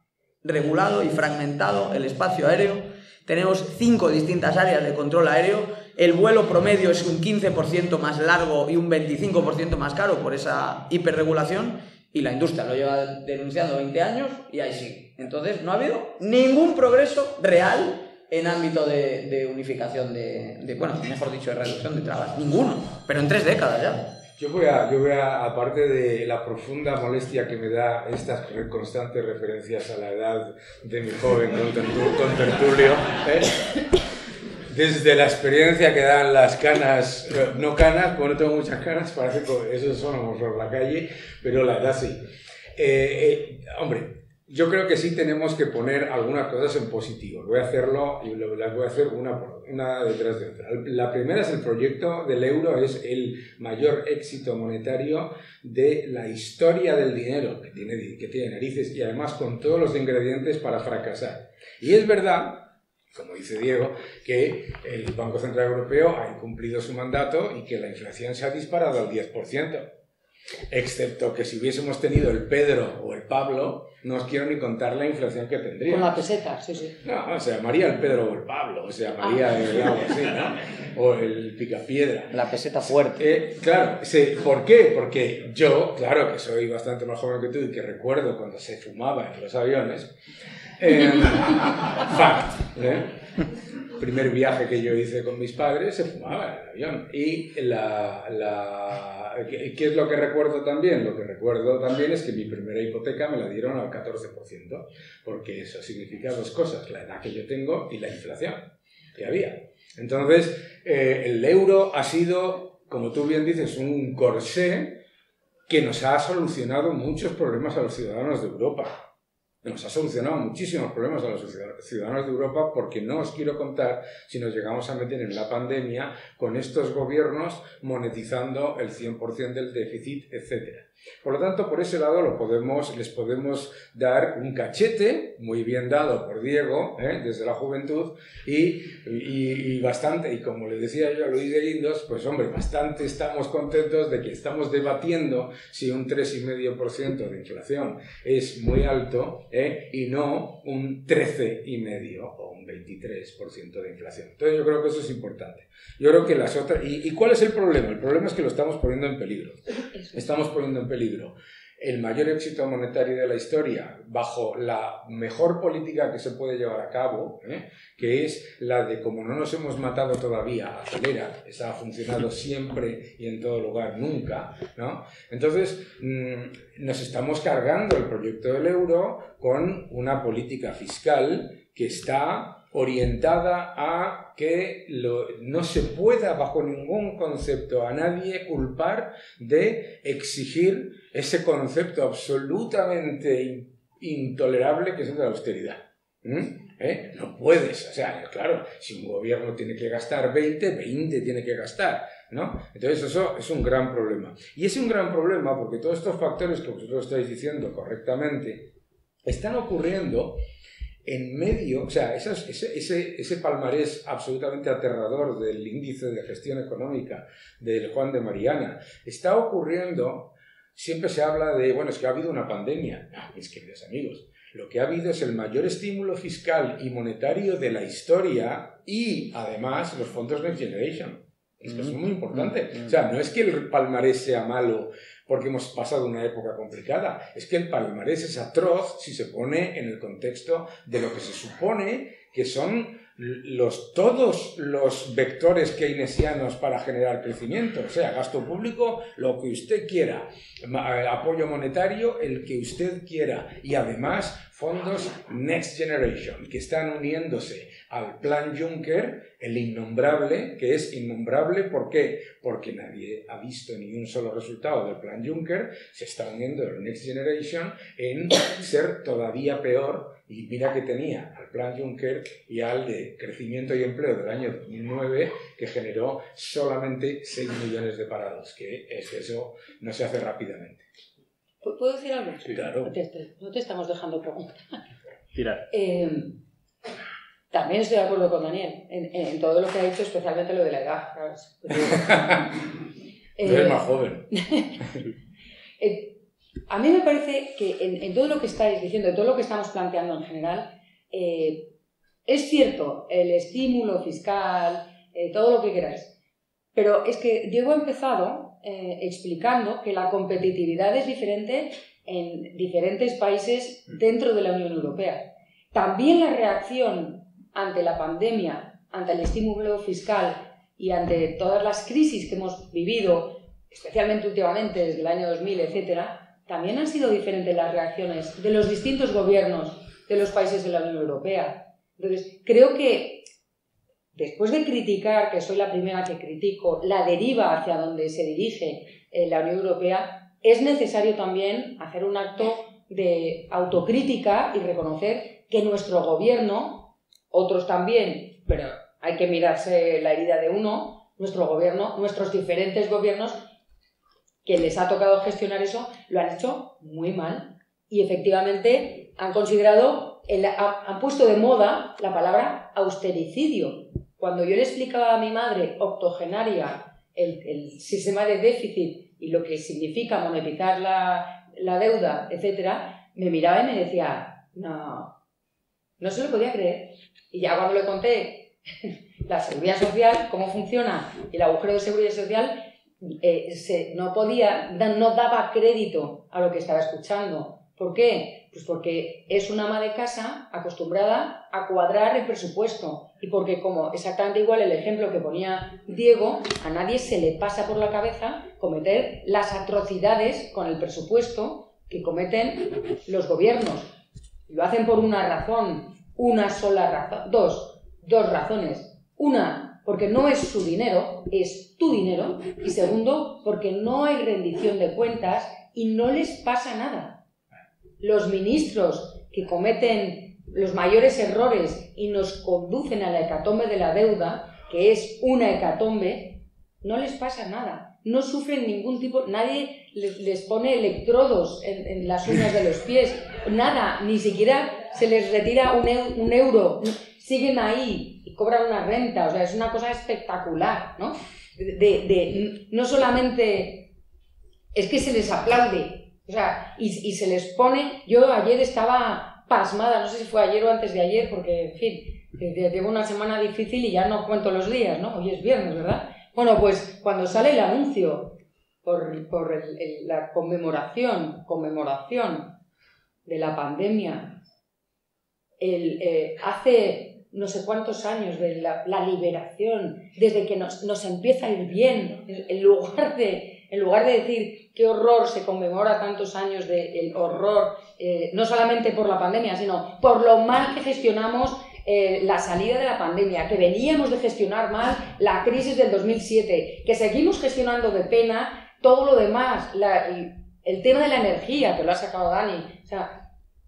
regulado y fragmentado el espacio aéreo. Tenemos 5 distintas áreas de control aéreo. El vuelo promedio es un 15% más largo y un 25% más caro por esa hiperregulación. Y la industria lo lleva denunciando 20 años y ahí sí. Entonces no ha habido ningún progreso real en ámbito de unificación bueno, mejor dicho, de reducción de trabas. Ninguno, pero en 3 décadas ya. Yo voy a, aparte de la profunda molestia que me da estas constantes referencias a la edad de mi joven contertulio, desde la experiencia que dan las canas, no canas, porque no tengo muchas canas, parece que esos son por la calle, pero la edad sí. Hombre, yo creo que sí tenemos que poner algunas cosas en positivo. Voy a hacerlo y las voy a hacer una detrás de otra. La primera es el proyecto del euro, es el mayor éxito monetario de la historia del dinero, que tiene narices y además con todos los ingredientes para fracasar. Y es verdad, como dice Diego, que el Banco Central Europeo ha incumplido su mandato y que la inflación se ha disparado al 10%. Excepto que si hubiésemos tenido el Pedro o el Pablo, no os quiero ni contar la inflación que tendría. Con la peseta, sí, sí. No, o sea, María el Pedro o el Pablo, o sea, María algo así, ¿no? O el Picapiedra. La peseta fuerte. Claro, sí. ¿Por qué? Porque yo, claro que soy bastante más joven que tú y que recuerdo cuando se fumaba en los aviones. Fact, ¿eh? Primer viaje que yo hice con mis padres, se fumaba en el avión. Y ¿qué es lo que recuerdo también? Lo que recuerdo también es que mi primera hipoteca me la dieron al 14%, porque eso significa dos cosas, la edad que yo tengo y la inflación que había. Entonces, el euro ha sido, como tú bien dices, un corsé que nos ha solucionado muchos problemas a los ciudadanos de Europa. Nos ha solucionado muchísimos problemas a los ciudadanos de Europa, porque no os quiero contar si nos llegamos a meter en la pandemia con estos gobiernos monetizando el 100% del déficit, etc. Por lo tanto, por ese lado les podemos dar un cachete, muy bien dado por Diego, desde la juventud, y bastante, y como le decía yo a Luis de Guindos, pues hombre, bastante estamos contentos de que estamos debatiendo si un 3,5% de inflación es muy alto, y no un 13,5% o un 23% de inflación. Entonces yo creo que eso es importante. Yo creo que las otras... ¿Y cuál es el problema? El problema es que lo estamos poniendo en peligro. Estamos poniendo en peligro el mayor éxito monetario de la historia bajo la mejor política que se puede llevar a cabo, que es la de, como no nos hemos matado todavía, acelera, esa ha funcionado siempre y en todo lugar, nunca, ¿no? Entonces, nos estamos cargando el proyecto del euro con una política fiscal que está orientada a que no se pueda bajo ningún concepto a nadie culpar de exigir ese concepto absolutamente intolerable que es el de la austeridad. No puedes, o sea, claro, si un gobierno tiene que gastar 20 tiene que gastar, ¿no? Entonces eso es un gran problema. Y es un gran problema porque todos estos factores que vosotros estáis diciendo correctamente están ocurriendo en medio, o sea, ese palmarés absolutamente aterrador del índice de gestión económica del Juan de Mariana está ocurriendo. Siempre se habla de, bueno, es que ha habido una pandemia. No, mis queridos amigos, lo que ha habido es el mayor estímulo fiscal y monetario de la historia y, además, los fondos Next Generation. Es que es muy importante. O sea, no es que el palmarés sea malo porque hemos pasado una época complicada. Es que el palmarés es atroz si se pone en el contexto de lo que se supone que son todos los vectores keynesianos para generar crecimiento. O sea, gasto público, lo que usted quiera, apoyo monetario, el que usted quiera, y además fondos Next Generation, que están uniéndose al plan Juncker, el innombrable, que es innombrable, ¿por qué? Porque nadie ha visto ni un solo resultado del plan Juncker, se está uniendo el Next Generation en ser todavía peor, y mira que tenía al plan Juncker y al de crecimiento y empleo del año 2009, que generó solamente 6 millones de parados, que eso no se hace rápidamente. ¿Puedo decir algo? Sí, claro. No te estamos dejando preguntar. Tira. También estoy de acuerdo con Daniel en todo lo que ha dicho, especialmente lo de la edad. ¿Sabes? No eres más joven. A mí me parece que en todo lo que estáis diciendo, en todo lo que estamos planteando en general, es cierto, el estímulo fiscal, todo lo que queráis. Pero es que Diego ha empezado explicando que la competitividad es diferente en diferentes países dentro de la Unión Europea. También la reacción ante la pandemia, ante el estímulo fiscal y ante todas las crisis que hemos vivido, especialmente últimamente desde el año 2000, etc., también han sido diferentes las reacciones de los distintos gobiernos de los países de la Unión Europea. Entonces, creo que después de criticar, que soy la primera que critico, la deriva hacia donde se dirige la Unión Europea, es necesario también hacer un acto de autocrítica y reconocer que nuestro gobierno, otros también, pero hay que mirarse la herida de uno, nuestro gobierno, nuestros diferentes gobiernos que les ha tocado gestionar eso, lo han hecho muy mal y efectivamente han considerado, han puesto de moda la palabra austericidio. Cuando yo le explicaba a mi madre octogenaria el sistema de déficit y lo que significa monetizar la deuda, etc., me miraba y me decía, no se lo podía creer. Y ya cuando le conté la seguridad social, cómo funciona, el agujero de seguridad social, no daba crédito a lo que estaba escuchando. ¿Por qué? Pues porque es una ama de casa acostumbrada a cuadrar el presupuesto. Y porque, como exactamente igual el ejemplo que ponía Diego, a nadie se le pasa por la cabeza cometer las atrocidades con el presupuesto que cometen los gobiernos. Lo hacen por una razón, una sola razón, dos razones. Una, porque no es su dinero, es tu dinero, y segundo, porque no hay rendición de cuentas y no les pasa nada. Los ministros que cometen los mayores errores y nos conducen a la hecatombe de la deuda, que es una hecatombe, no les pasa nada, no sufren ningún tipo, nadie les pone electrodos en las uñas de los pies, nada, ni siquiera se les retira un euro, siguen ahí y cobran una renta, o sea, es una cosa espectacular, ¿no? No solamente es que se les aplaude, o sea, y se les pone. Yo ayer estaba pasmada, no sé si fue ayer o antes de ayer, porque, en fin, llevo una semana difícil y ya no cuento los días, ¿no? Hoy es viernes, ¿verdad? Bueno, pues cuando sale el anuncio por la conmemoración de la pandemia, hace no sé cuántos años de la liberación, desde que nos empieza a ir bien, en lugar de decir qué horror, se conmemora tantos años del horror, no solamente por la pandemia, sino por lo mal que gestionamos la salida de la pandemia, que veníamos de gestionar mal la crisis del 2007, que seguimos gestionando de pena todo lo demás, el tema de la energía, que lo ha sacado Dani, o sea,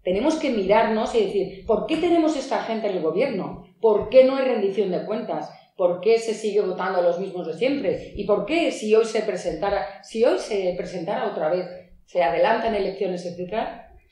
tenemos que mirarnos y decir, ¿por qué tenemos esta gente en el gobierno? ¿Por qué no hay rendición de cuentas? ¿Por qué se sigue votando a los mismos de siempre? ¿Y por qué si hoy se presentara otra vez, se adelantan elecciones, etc.,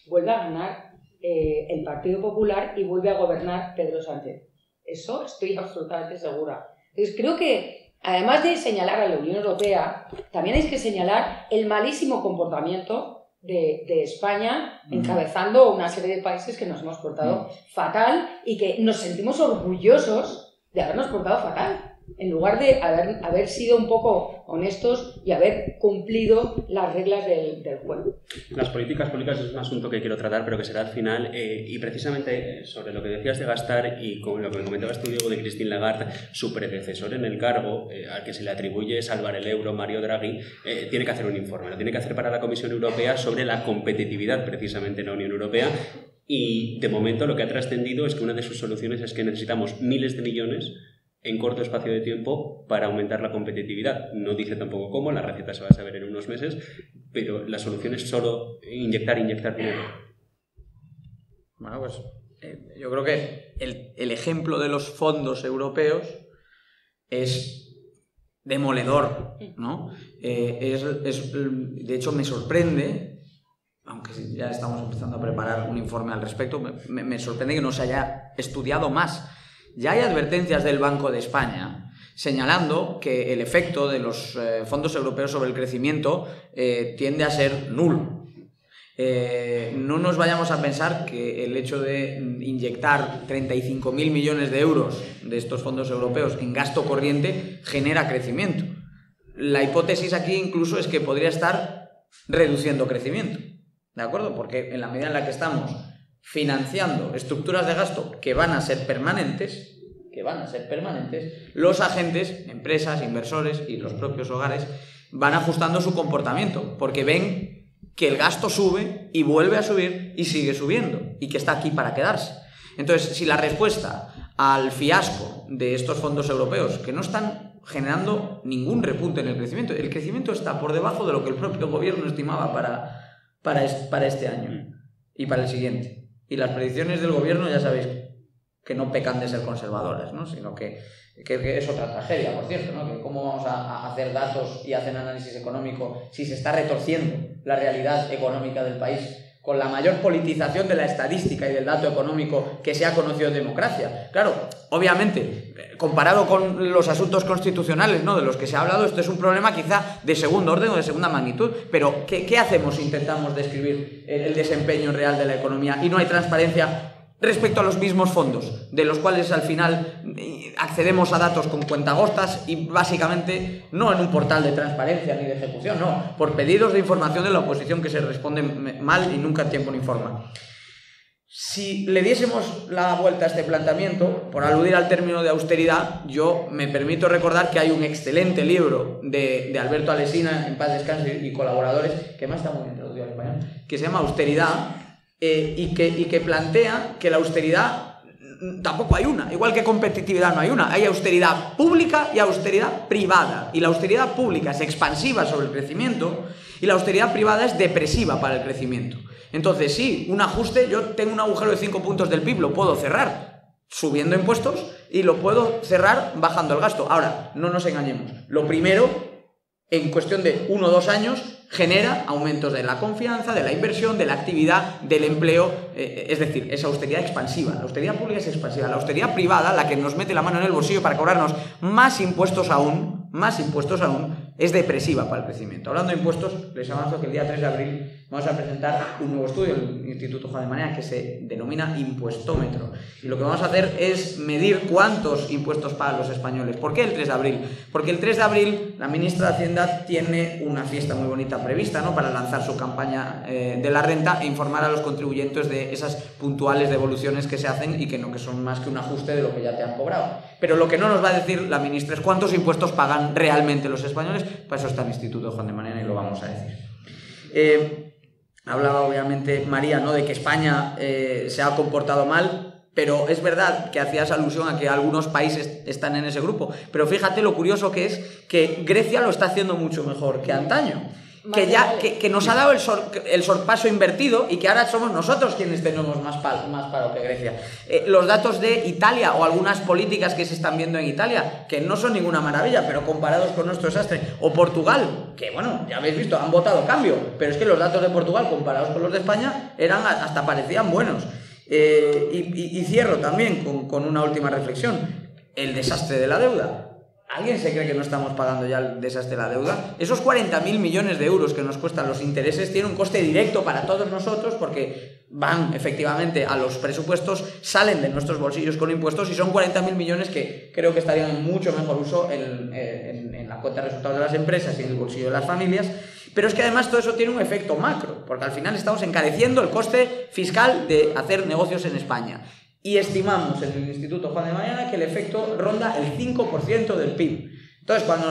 vuelve a ganar el Partido Popular y vuelve a gobernar Pedro Sánchez? Eso estoy absolutamente segura. Entonces creo que, además de señalar a la Unión Europea, también hay que señalar el malísimo comportamiento de España, encabezando una serie de países que nos hemos portado fatal y que nos sentimos orgullosos de habernos portado fatal, en lugar de haber sido un poco honestos y haber cumplido las reglas del juego. Las políticas públicas es un asunto que quiero tratar, pero que será al final, y precisamente sobre lo que decías de gastar y con lo que comentabas tú, Diego, de Christine Lagarde, su predecesor en el cargo, al que se le atribuye salvar el euro, Mario Draghi, tiene que hacer un informe, lo tiene que hacer para la Comisión Europea sobre la competitividad precisamente en la Unión Europea. Y de momento lo que ha trascendido es que una de sus soluciones es que necesitamos miles de millones en corto espacio de tiempo para aumentar la competitividad. No dice tampoco cómo, la receta se va a saber en unos meses, pero la solución es solo inyectar dinero. Bueno, pues yo creo que el ejemplo de los fondos europeos es demoledor, ¿no? De hecho, me sorprende, aunque ya estamos empezando a preparar un informe al respecto, me sorprende que no se haya estudiado más. Ya hay advertencias del Banco de España señalando que el efecto de los fondos europeos sobre el crecimiento tiende a ser nulo. No nos vayamos a pensar que el hecho de inyectar 35.000 millones de euros de estos fondos europeos en gasto corriente genera crecimiento. La hipótesis aquí incluso es que podría estar reduciendo crecimiento, ¿de acuerdo? Porque en la medida en la que estamos financiando estructuras de gasto que van a ser permanentes, los agentes, empresas, inversores y los propios hogares van ajustando su comportamiento, porque ven que el gasto sube y vuelve a subir y sigue subiendo, y que está aquí para quedarse. Entonces, si la respuesta al fiasco de estos fondos europeos, que no están generando ningún repunte en el crecimiento está por debajo de lo que el propio gobierno estimaba para este año y para el siguiente, y las predicciones del gobierno ya sabéis que no pecan de ser conservadoras, ¿no? Sino que es otra tragedia, por cierto, ¿no? Que cómo vamos a hacer datos y hacer análisis económico si se está retorciendo la realidad económica del país con la mayor politización de la estadística y del dato económico que se ha conocido en democracia. Claro, obviamente, comparado con los asuntos constitucionales, ¿no?, de los que se ha hablado, esto es un problema quizá de segundo orden o de segunda magnitud, pero ¿qué hacemos si intentamos describir el desempeño real de la economía y no hay transparencia respecto a los mismos fondos, de los cuales al final accedemos a datos con cuentagostas y básicamente no en un portal de transparencia ni de ejecución, no, por pedidos de información de la oposición que se responden mal y nunca a tiempo ni forma? Si le diésemos la vuelta a este planteamiento, por aludir al término de austeridad, yo me permito recordar que hay un excelente libro de Alberto Alesina, en paz descanse, y colaboradores, que más está muy bien traducido al español, que se llama Austeridad, y que plantea que la austeridad tampoco hay una. Igual que competitividad no hay una. Hay austeridad pública y austeridad privada. Y la austeridad pública es expansiva sobre el crecimiento y la austeridad privada es depresiva para el crecimiento. Entonces, sí, un ajuste, yo tengo un agujero de 5 puntos del PIB, lo puedo cerrar subiendo impuestos y lo puedo cerrar bajando el gasto. Ahora, no nos engañemos. Lo primero, en cuestión de 1 o 2 años, genera aumentos de la confianza, de la inversión, de la actividad, del empleo. Es decir, es austeridad expansiva. La austeridad pública es expansiva. La austeridad privada, la que nos mete la mano en el bolsillo para cobrarnos más impuestos aún, es depresiva para el crecimiento. Hablando de impuestos, les avanzo que el día 3 de abril vamos a presentar un nuevo estudio del Instituto Juan de Mariana que se denomina impuestómetro. Y lo que vamos a hacer es medir cuántos impuestos pagan los españoles. ¿Por qué el 3 de abril? Porque el 3 de abril la ministra de Hacienda tiene una fiesta muy bonita prevista, ¿no?, para lanzar su campaña de la renta e informar a los contribuyentes de esas puntuales devoluciones que se hacen y que no que son más que un ajuste de lo que ya te han cobrado. Pero lo que no nos va a decir la ministra es cuántos impuestos pagan realmente los españoles. Para eso está el Instituto Juan de Mariana y lo vamos a decir. Hablaba obviamente María, ¿no?, de que España se ha comportado mal, pero es verdad que hacías alusión a que algunos países están en ese grupo, pero fíjate lo curioso que es que Grecia lo está haciendo mucho mejor que antaño, que ya que nos ha dado el sorpaso invertido y que ahora somos nosotros quienes tenemos más paro que Grecia. Los datos de Italia o algunas políticas que se están viendo en Italia, que no son ninguna maravilla, pero comparados con nuestro desastre. O Portugal, que bueno, ya habéis visto, han votado cambio, pero es que los datos de Portugal comparados con los de España eran, hasta parecían buenos. Y cierro también con una última reflexión. El desastre de la deuda. ¿Alguien se cree que no estamos pagando ya el desastre de la deuda? Esos 40.000 millones de euros que nos cuestan los intereses tienen un coste directo para todos nosotros porque van efectivamente a los presupuestos, salen de nuestros bolsillos con impuestos y son 40.000 millones que creo que estarían en mucho mejor uso en la cuenta de resultados de las empresas y en el bolsillo de las familias. Pero es que además todo eso tiene un efecto macro, porque al final estamos encareciendo el coste fiscal de hacer negocios en España. Y estimamos en el Instituto Juan de Mariana que el efecto ronda el 5% del PIB. Entonces, cuando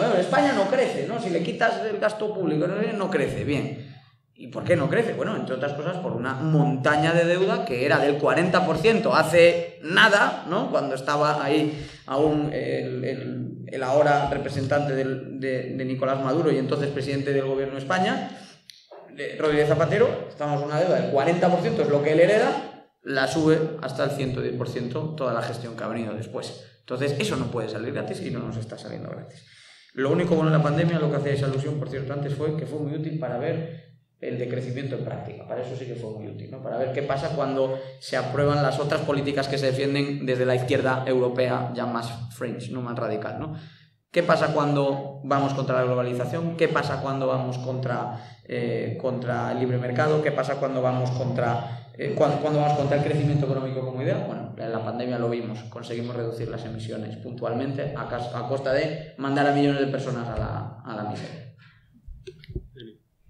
vemos España no crece, ¿no? Si le quitas el gasto público, no crece, bien. ¿Y por qué no crece? Bueno, entre otras cosas, por una montaña de deuda que era del 40% hace nada, ¿no?, cuando estaba ahí aún el ahora representante de Nicolás Maduro y entonces presidente del gobierno de España, Rodríguez Zapatero. Estamos en una deuda del 40%, es lo que él hereda, la sube hasta el 110% toda la gestión que ha venido después. Entonces, eso no puede salir gratis y no nos está saliendo gratis. Lo único bueno de la pandemia, lo que hacíais alusión, por cierto, antes, fue que fue muy útil para ver el decrecimiento en práctica. Para eso sí que fue muy útil, ¿no?, para ver qué pasa cuando se aprueban las otras políticas que se defienden desde la izquierda europea, ya más fringe, no más radical, ¿no? ¿Qué pasa cuando vamos contra la globalización? ¿Qué pasa cuando vamos contra el libre mercado? ¿Qué pasa cuando vamos contra... ¿Cuándo vamos a contar el crecimiento económico como idea? Bueno, en la pandemia lo vimos, conseguimos reducir las emisiones puntualmente a costa de mandar a millones de personas a la miseria.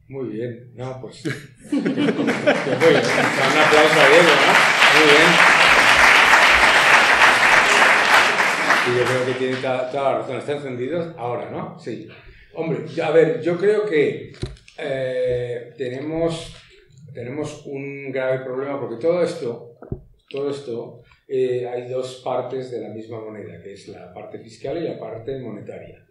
Muy bien, no, pues... Muy bien, un aplauso a Diego, ¿no? Muy bien. Y yo creo que tiene toda la razón, están encendidos ahora, ¿no? Sí. Hombre, a ver, yo creo que tenemos un grave problema porque todo esto hay dos partes de la misma moneda, que es la parte fiscal y la parte monetaria.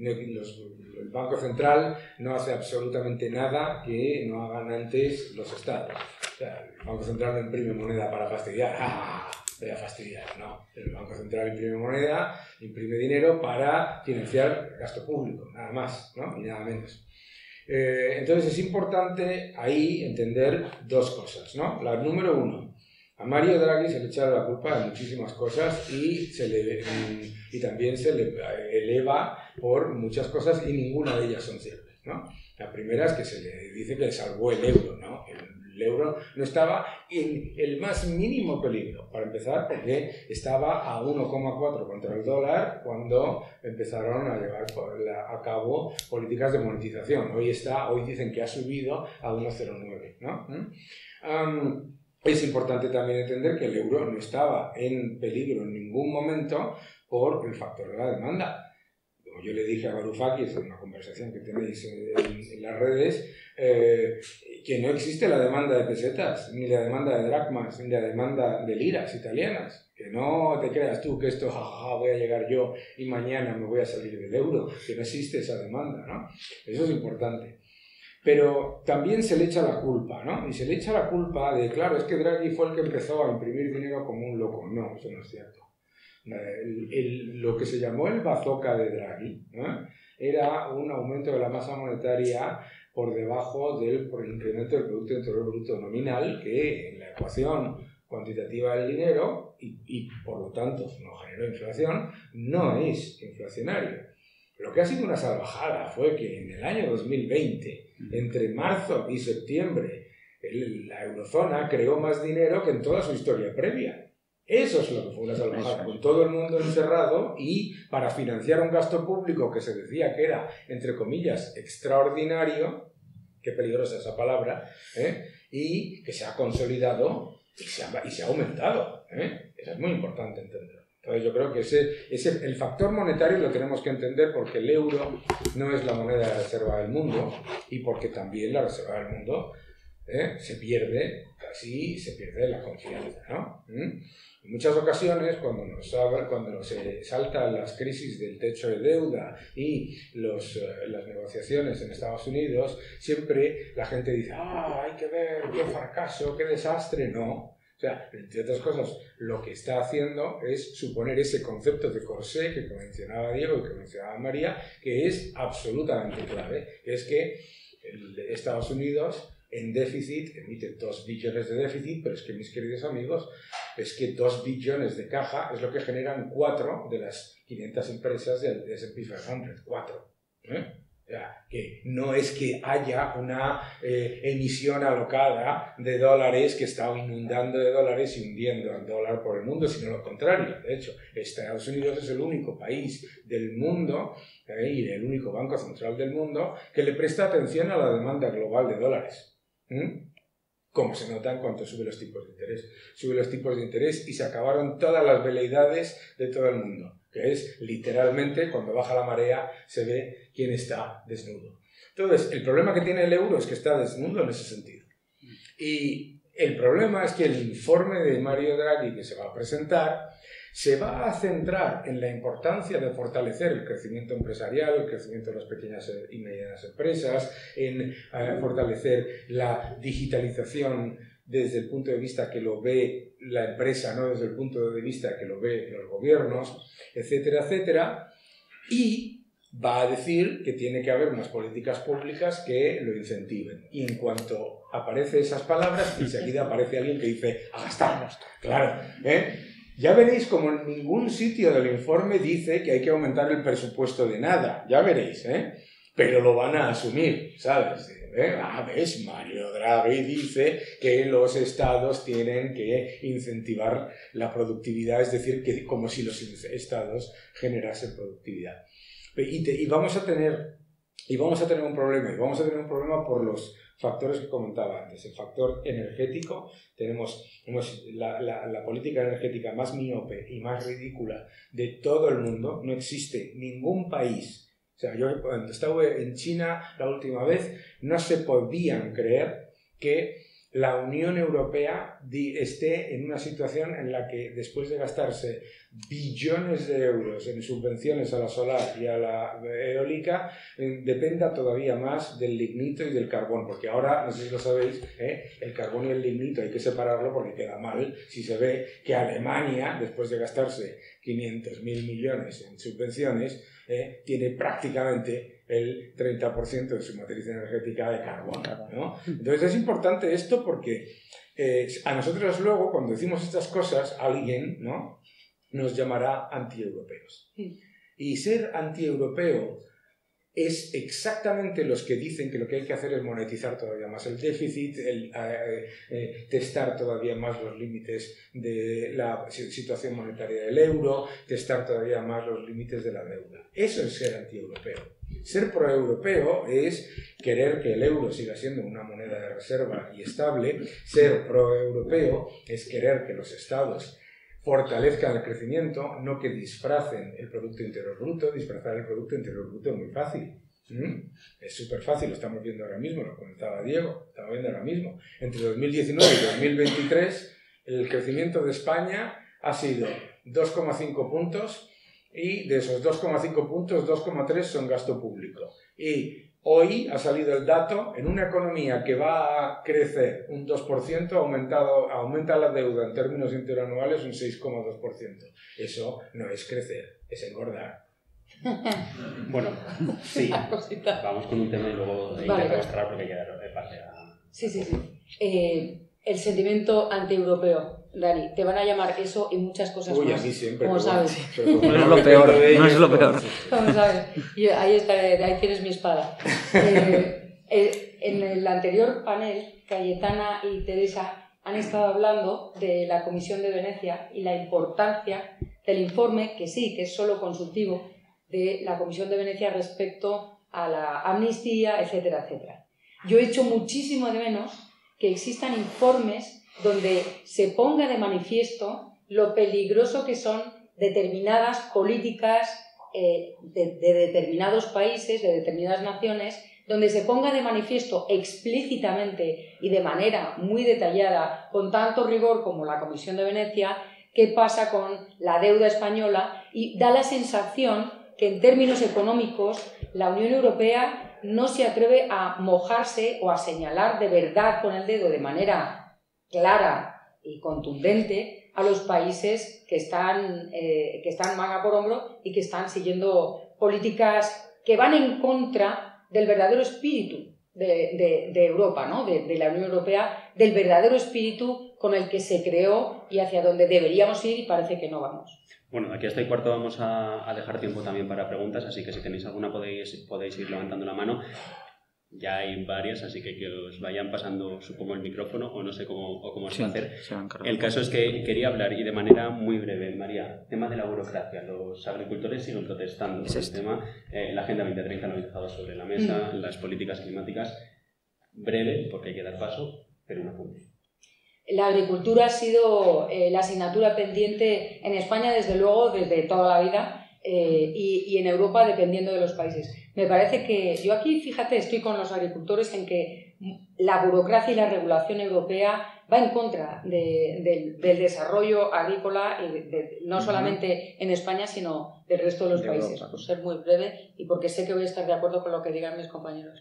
El Banco Central no hace absolutamente nada que no hagan antes los estados. O sea, el Banco Central no imprime moneda para fastidiar. ¡Ah! Voy a fastidiar, no. El Banco Central imprime moneda, imprime dinero para financiar gasto público, nada más, ¿no?, y nada menos. Entonces es importante ahí entender dos cosas, ¿no? La número uno, a Mario Draghi se le echa la culpa de muchísimas cosas y también se le eleva por muchas cosas y ninguna de ellas son ciertas, ¿no? La primera es que se le dice que salvó el euro, ¿no? El euro no estaba en el más mínimo peligro, para empezar, porque estaba a 1,4 contra el dólar cuando empezaron a llevar a cabo políticas de monetización. Hoy dicen que ha subido a 1,09, ¿no? Es importante también entender que el euro no estaba en peligro en ningún momento por el factor de la demanda. Como yo le dije a Varoufakis en una conversación que tenéis en las redes, que no existe la demanda de pesetas, ni la demanda de dracmas, ni la demanda de liras italianas. Que no te creas tú que esto, jajaja, voy a llegar yo y mañana me voy a salir del euro, que no existe esa demanda, ¿no? Eso es importante. Pero también se le echa la culpa, ¿no? Y se le echa la culpa de, claro, es que Draghi fue el que empezó a imprimir dinero como un loco. No, eso no es cierto. Lo que se llamó el bazooka de Draghi, ¿no?, era un aumento de la masa monetaria por debajo del incremento del Producto Interior Bruto nominal, que en la ecuación cuantitativa del dinero, y por lo tanto no generó inflación, no es inflacionario. Lo que ha sido una salvajada fue que en el año 2020, entre marzo y septiembre, la eurozona creó más dinero que en toda su historia previa. Eso es lo que fue una salvajada, con todo el mundo encerrado y para financiar un gasto público que se decía que era, entre comillas, extraordinario, qué peligrosa esa palabra, y que se ha consolidado y se ha aumentado. Eso es muy importante entenderlo. Entonces yo creo que el factor monetario lo tenemos que entender porque el euro no es la moneda de la reserva del mundo y porque también la reserva del mundo se pierde, casi se pierde la confianza, ¿no? En muchas ocasiones, cuando se saltan las crisis del techo de deuda y las negociaciones en Estados Unidos, siempre la gente dice, ¡ah, hay que ver, qué fracaso, qué desastre! No. O sea, entre otras cosas, lo que está haciendo es suponer ese concepto de corsé que mencionaba Diego y que mencionaba María, que es absolutamente clave, que es que Estados Unidos en déficit, emite 2 billones de déficit, pero es que, mis queridos amigos, es que 2 billones de caja es lo que generan 4 de las 500 empresas del S&P 500, 4. O sea, que no es que haya una emisión alocada de dólares que está inundando de dólares y hundiendo al dólar por el mundo, sino lo contrario. De hecho, Estados Unidos es el único país del mundo y el único banco central del mundo que le presta atención a la demanda global de dólares. Como se nota en cuanto sube los tipos de interés. Sube los tipos de interés y se acabaron todas las veleidades de todo el mundo, que es literalmente cuando baja la marea se ve quién está desnudo. Entonces, el problema que tiene el euro es que está desnudo en ese sentido. Y el problema es que el informe de Mario Draghi que se va a presentar se va a centrar en la importancia de fortalecer el crecimiento empresarial, el crecimiento de las pequeñas y medianas empresas, en fortalecer la digitalización desde el punto de vista que lo ve la empresa, no desde el punto de vista que lo ve los gobiernos, etcétera, etcétera, y va a decir que tiene que haber unas políticas públicas que lo incentiven. Y en cuanto aparecen esas palabras, enseguida aparece alguien que dice, ¡a gastarnos! Claro, ya veréis como en ningún sitio del informe dice que hay que aumentar el presupuesto de nada. Ya veréis, pero lo van a asumir, ¿sabes? ¿Ves? Mario Draghi dice que los estados tienen que incentivar la productividad, es decir, que como si los estados generasen productividad. Y vamos a tener un problema, y vamos a tener un problema por los factores que comentaba antes. El factor energético, tenemos la política energética más miope y más ridícula de todo el mundo. No existe ningún país. O sea, yo cuando estaba en China la última vez, no se podían creer que la Unión Europea esté en una situación en la que después de gastarse billones de euros en subvenciones a la solar y a la eólica, dependa todavía más del lignito y del carbón, porque ahora, no sé si lo sabéis, el carbón y el lignito hay que separarlo porque queda mal. Si se ve que Alemania, después de gastarse 500.000 millones en subvenciones, tiene prácticamente el 30% de su matriz energética de carbón, ¿no? Entonces es importante esto porque a nosotros luego, cuando decimos estas cosas, alguien, ¿no?, nos llamará antieuropeos. Y ser antieuropeo es exactamente los que dicen que lo que hay que hacer es monetizar todavía más el déficit, testar todavía más los límites de la situación monetaria del euro, testar todavía más los límites de la deuda. Eso es ser antieuropeo. Ser proeuropeo es querer que el euro siga siendo una moneda de reserva y estable. Ser proeuropeo es querer que los estados fortalezcan el crecimiento, no que disfracen el Producto Interior Bruto. Disfrazar el Producto Interior Bruto es muy fácil. Es súper fácil, lo estamos viendo ahora mismo, lo comentaba Diego, estamos viendo ahora mismo. Entre 2019 y 2023, el crecimiento de España ha sido 2,5 puntos y de esos 2,5 puntos, 2,3 son gasto público. Y hoy ha salido el dato, en una economía que va a crecer un 2%, aumenta la deuda en términos interanuales un 6,2%. Eso no es crecer, es engordar. Bueno, sí, vamos con un tema y luego intento mostrar porque ya de parte a... Sí. El sentimiento antieuropeo, Dani, te van a llamar eso y muchas cosas más. Así siempre. Como sabes. No es lo peor. Como sabes. Yo, ahí estaré, ahí tienes mi espada. En el anterior panel, Cayetana y Teresa han estado hablando de la Comisión de Venecia y la importancia del informe, que sí, que es solo consultivo, de la Comisión de Venecia respecto a la amnistía, etcétera, etcétera. Yo he hecho muchísimo de menos que existan informes donde se ponga de manifiesto lo peligroso que son determinadas políticas de determinados países, de determinadas naciones, donde se ponga de manifiesto explícitamente y de manera muy detallada, con tanto rigor como la Comisión de Venecia, qué pasa con la deuda española, y da la sensación que en términos económicos la Unión Europea no se atreve a mojarse o a señalar de verdad con el dedo de manera clara y contundente a los países que están manga por hombro y que están siguiendo políticas que van en contra del verdadero espíritu de Europa, ¿no? de la Unión Europea, del verdadero espíritu con el que se creó y hacia donde deberíamos ir y parece que no vamos. Bueno, aquí hasta el cuarto vamos a dejar tiempo también para preguntas, así que si tenéis alguna podéis ir levantando la mano. Ya hay varias, así que os vayan pasando, supongo, el micrófono o no sé cómo se va a hacer. El caso es que quería hablar, y de manera muy breve, María, tema de la burocracia. Los agricultores siguen protestando por el tema. La Agenda 2030 lo ha dejado sobre la mesa, las políticas climáticas. Breve, porque hay que dar paso, pero una punta. La agricultura ha sido la asignatura pendiente en España, desde luego, desde toda la vida, y en Europa, dependiendo de los países. Me parece que yo aquí, fíjate, estoy con los agricultores en que la burocracia y la regulación europea va en contra del desarrollo agrícola, y no solamente en España, sino del resto de los países. Por ser muy breve y porque sé que voy a estar de acuerdo con lo que digan mis compañeros.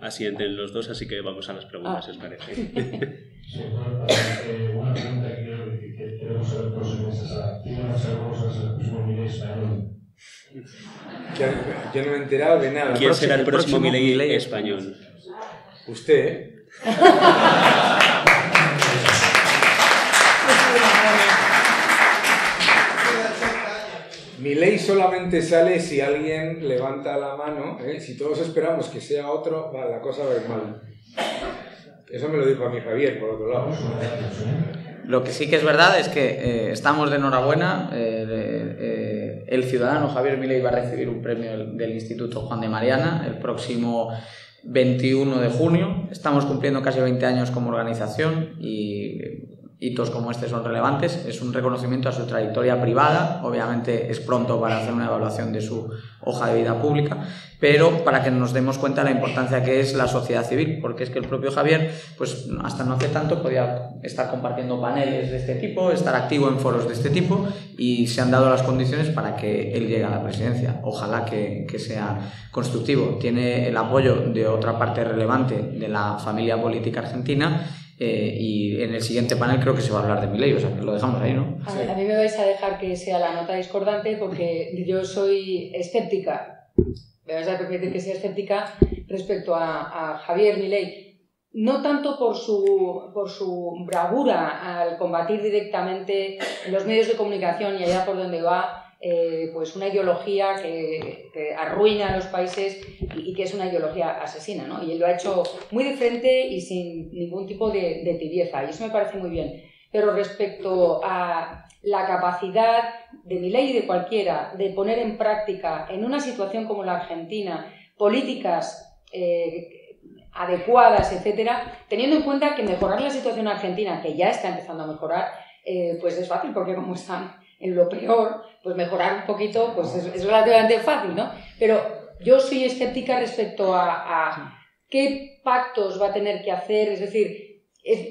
Asienten los dos, así que vamos a las preguntas, ¿os parece? Sí, una pregunta que quiero decir, que tenemos en los próximos meses. ¿Quién va a ser el próximo Milei español? Yo no me he enterado de nada. ¿Quién será el próximo Milei español? Usted, ¿eh? Milei solamente sale si alguien levanta la mano, ¿eh? Si todos esperamos que sea otro, va, la cosa va a ir mal. Eso me lo dijo a mí Javier, por otro lado. Lo que sí que es verdad es que estamos de enhorabuena. El ciudadano Javier Milei va a recibir un premio del Instituto Juan de Mariana el próximo 21 de junio. Estamos cumpliendo casi 20 años como organización y hitos como este son relevantes. Es un reconocimiento a su trayectoria privada. Obviamente es pronto para hacer una evaluación de su hoja de vida pública, pero para que nos demos cuenta de la importancia que es la sociedad civil, porque es que el propio Javier, pues hasta no hace tanto, podía estar compartiendo paneles de este tipo, estar activo en foros de este tipo, y se han dado las condiciones para que él llegue a la presidencia. Ojalá que sea constructivo. Tiene el apoyo de otra parte relevante de la familia política argentina. Y en el siguiente panel creo que se va a hablar de Milei, o sea que lo dejamos ahí, ¿no? A mí me vais a dejar que sea la nota discordante porque yo soy escéptica, me vais a permitir que sea escéptica respecto a Javier Milei, no tanto por su bravura al combatir directamente en los medios de comunicación y allá por donde va pues una ideología que arruina a los países y que es una ideología asesina, ¿no? Y él lo ha hecho muy de frente y sin ningún tipo de tibieza, y eso me parece muy bien. Pero respecto a la capacidad de Milei y de cualquiera de poner en práctica, en una situación como la Argentina, políticas adecuadas, etcétera, teniendo en cuenta que mejorar la situación argentina, que ya está empezando a mejorar, pues es fácil, porque como están en lo peor, pues mejorar un poquito pues es relativamente fácil, ¿no? Pero yo soy escéptica respecto a qué pactos va a tener que hacer, es decir,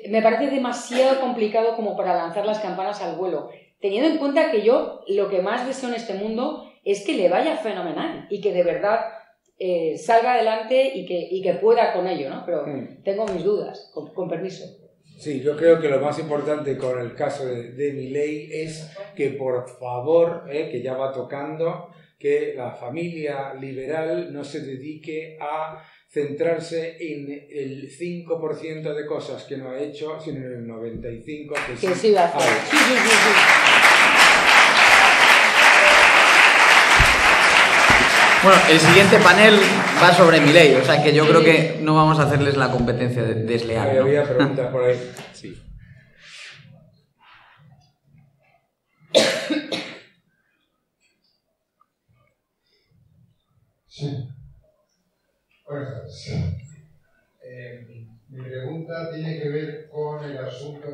me parece demasiado complicado como para lanzar las campanas al vuelo, teniendo en cuenta que yo lo que más deseo en este mundo es que le vaya fenomenal y que de verdad salga adelante y que pueda con ello, ¿no? Pero tengo mis dudas, con permiso. Sí, yo creo que lo más importante con el caso de Milei es que por favor, que ya va tocando, que la familia liberal no se dedique a centrarse en el 5% de cosas que no ha hecho, sino en el 95% que sí va a hacer. Bueno, el siguiente panel va sobre Milei, o sea que yo creo que no vamos a hacerles la competencia desleal, ¿no? Había preguntas por ahí. Sí. Sí. Buenas tardes. Mi pregunta tiene que ver con el asunto,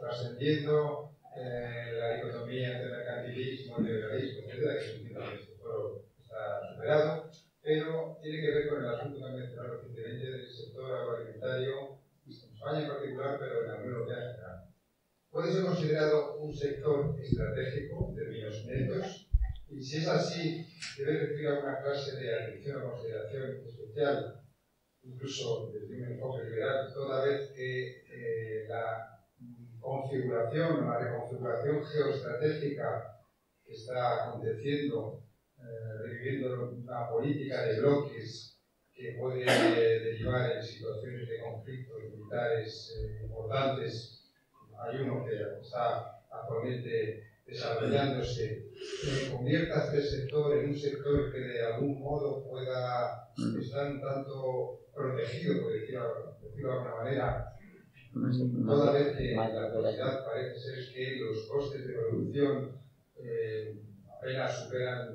trascendiendo la dicotomía entre mercantilismo y liberalismo, etcétera, que es un tema superado, pero tiene que ver con el asunto que han mencionado recientemente del sector agroalimentario, en España en particular, pero en la Unión Europea en general. ¿Puede ser considerado un sector estratégico de términos netos? Y si es así, ¿debe recibir alguna clase de atención o consideración especial, incluso desde un enfoque liberal, toda vez que la configuración o la reconfiguración geoestratégica que está aconteciendo, reviviendo una política de bloques que puede derivar en situaciones de conflictos militares importantes? Hay uno que está actualmente desarrollándose. ¿Convierta este sector en un sector que de algún modo pueda estar un tanto protegido, por decirlo de alguna manera, toda vez que en la actualidad parece ser que los costes de producción apenas superan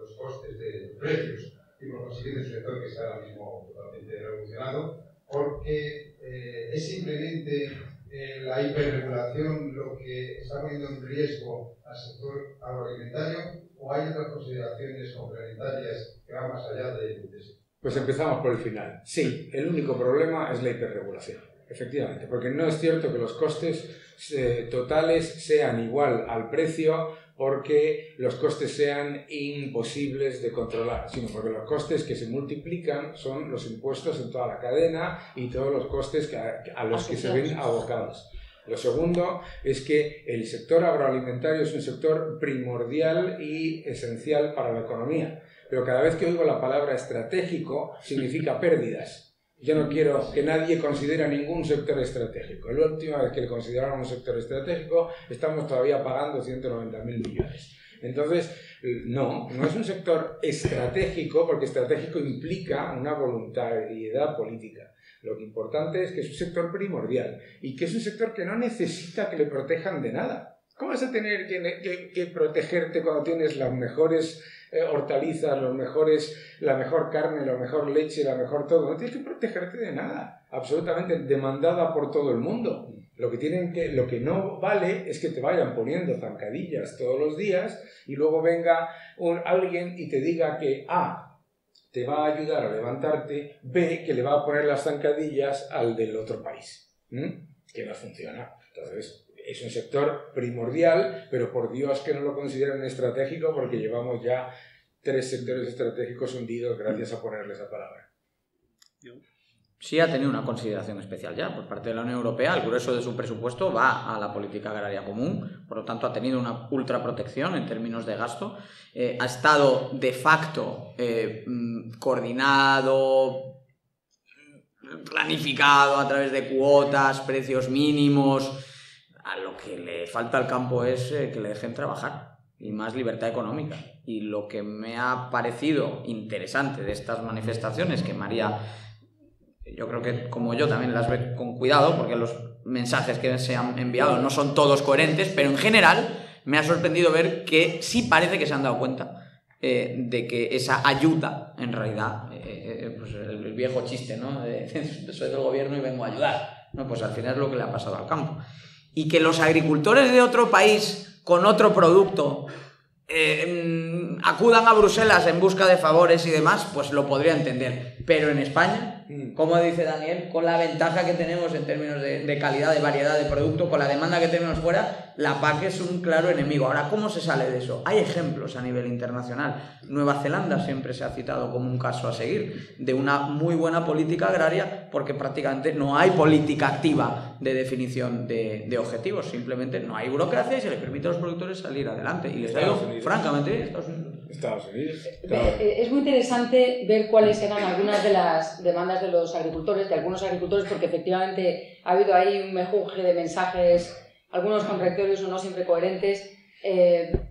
los costes de precios y por consiguiente es un sector que está ahora mismo totalmente revolucionado, porque es simplemente la hiperregulación lo que está poniendo en riesgo al sector agroalimentario o hay otras consideraciones complementarias que van más allá de eso? Pues empezamos por el final. Sí, el único problema es la hiperregulación, efectivamente, porque no es cierto que los costes totales sean igual al precio porque los costes sean imposibles de controlar, sino porque los costes que se multiplican son los impuestos en toda la cadena y todos los costes que a los que se ven abocados. Lo segundo es que el sector agroalimentario es un sector primordial y esencial para la economía, pero cada vez que oigo la palabra estratégico significa pérdidas. Yo no quiero que nadie considere ningún sector estratégico. La última vez que le consideraron un sector estratégico estamos todavía pagando 190.000 millones. Entonces, no es un sector estratégico porque estratégico implica una voluntariedad política. Lo que importante es que es un sector primordial y que es un sector que no necesita que le protejan de nada. ¿Cómo vas a tener que protegerte cuando tienes las mejores hortalizas, la mejor carne, la mejor leche, la mejor todo? No tienes que protegerte de nada, absolutamente demandada por todo el mundo. Lo que no vale es que te vayan poniendo zancadillas todos los días y luego venga alguien y te diga que A, te va a ayudar a levantarte, B, que le va a poner las zancadillas al del otro país. Que no funciona. Entonces, es un sector primordial, pero por Dios que no lo consideren estratégico porque llevamos ya 3 sectores estratégicos hundidos gracias a ponerle esa palabra. Sí ha tenido una consideración especial ya por parte de la Unión Europea. El grueso de su presupuesto va a la política agraria común, por lo tanto ha tenido una ultraprotección en términos de gasto. Ha estado de facto coordinado, planificado a través de cuotas, precios mínimos. A lo que le falta al campo es que le dejen trabajar y más libertad económica. Y lo que me ha parecido interesante de estas manifestaciones, que María, yo creo que como yo también las ve con cuidado, porque los mensajes que se han enviado no son todos coherentes, pero en general me ha sorprendido ver que sí parece que se han dado cuenta de que esa ayuda, en realidad, pues el viejo chiste, ¿no? Soy del gobierno y vengo a ayudar. No, pues al final es lo que le ha pasado al campo. Y que los agricultores de otro país con otro producto acudan a Bruselas en busca de favores y demás, pues lo podría entender. Pero en España, como dice Daniel, con la ventaja que tenemos en términos de calidad, de variedad de producto, con la demanda que tenemos fuera, la PAC es un claro enemigo. Ahora, ¿cómo se sale de eso? Hay ejemplos a nivel internacional. Nueva Zelanda siempre se ha citado como un caso a seguir de una muy buena política agraria, porque prácticamente no hay política activa de definición de objetivos. Simplemente no hay burocracia y se le permite a los productores salir adelante. Y les digo, francamente, Estados Unidos. Claro. Es muy interesante ver cuáles eran algunas de las demandas de los agricultores, de algunos agricultores, porque efectivamente ha habido ahí un mejunje de mensajes, algunos contradictorios o no siempre coherentes,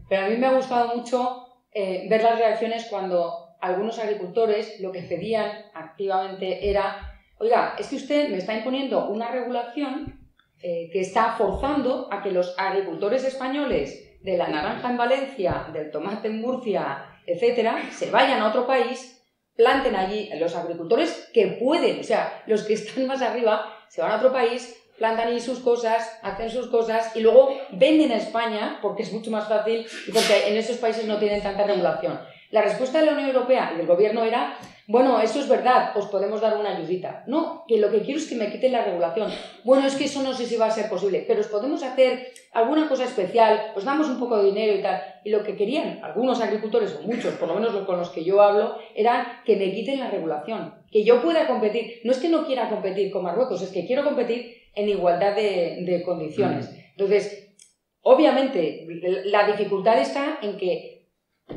pero a mí me ha gustado mucho ver las reacciones cuando algunos agricultores lo que pedían activamente era: oiga, es que usted me está imponiendo una regulación que está forzando a que los agricultores españoles de la naranja en Valencia, del tomate en Murcia, etcétera, se vayan a otro país, planten allí. Los agricultores que pueden, o sea, los que están más arriba, se van a otro país, plantan ahí sus cosas, hacen sus cosas y luego venden a España porque es mucho más fácil y porque en esos países no tienen tanta regulación. La respuesta de la Unión Europea y del gobierno era: bueno, eso es verdad, os podemos dar una ayudita. No, que lo que quiero es que me quiten la regulación. Bueno, es que eso no sé si va a ser posible, pero os podemos hacer alguna cosa especial, os damos un poco de dinero y tal. Y lo que querían algunos agricultores, o muchos, por lo menos con los que yo hablo, era que me quiten la regulación, que yo pueda competir. No es que no quiera competir con Marruecos, es que quiero competir en igualdad de condiciones. Entonces, obviamente, la dificultad está en que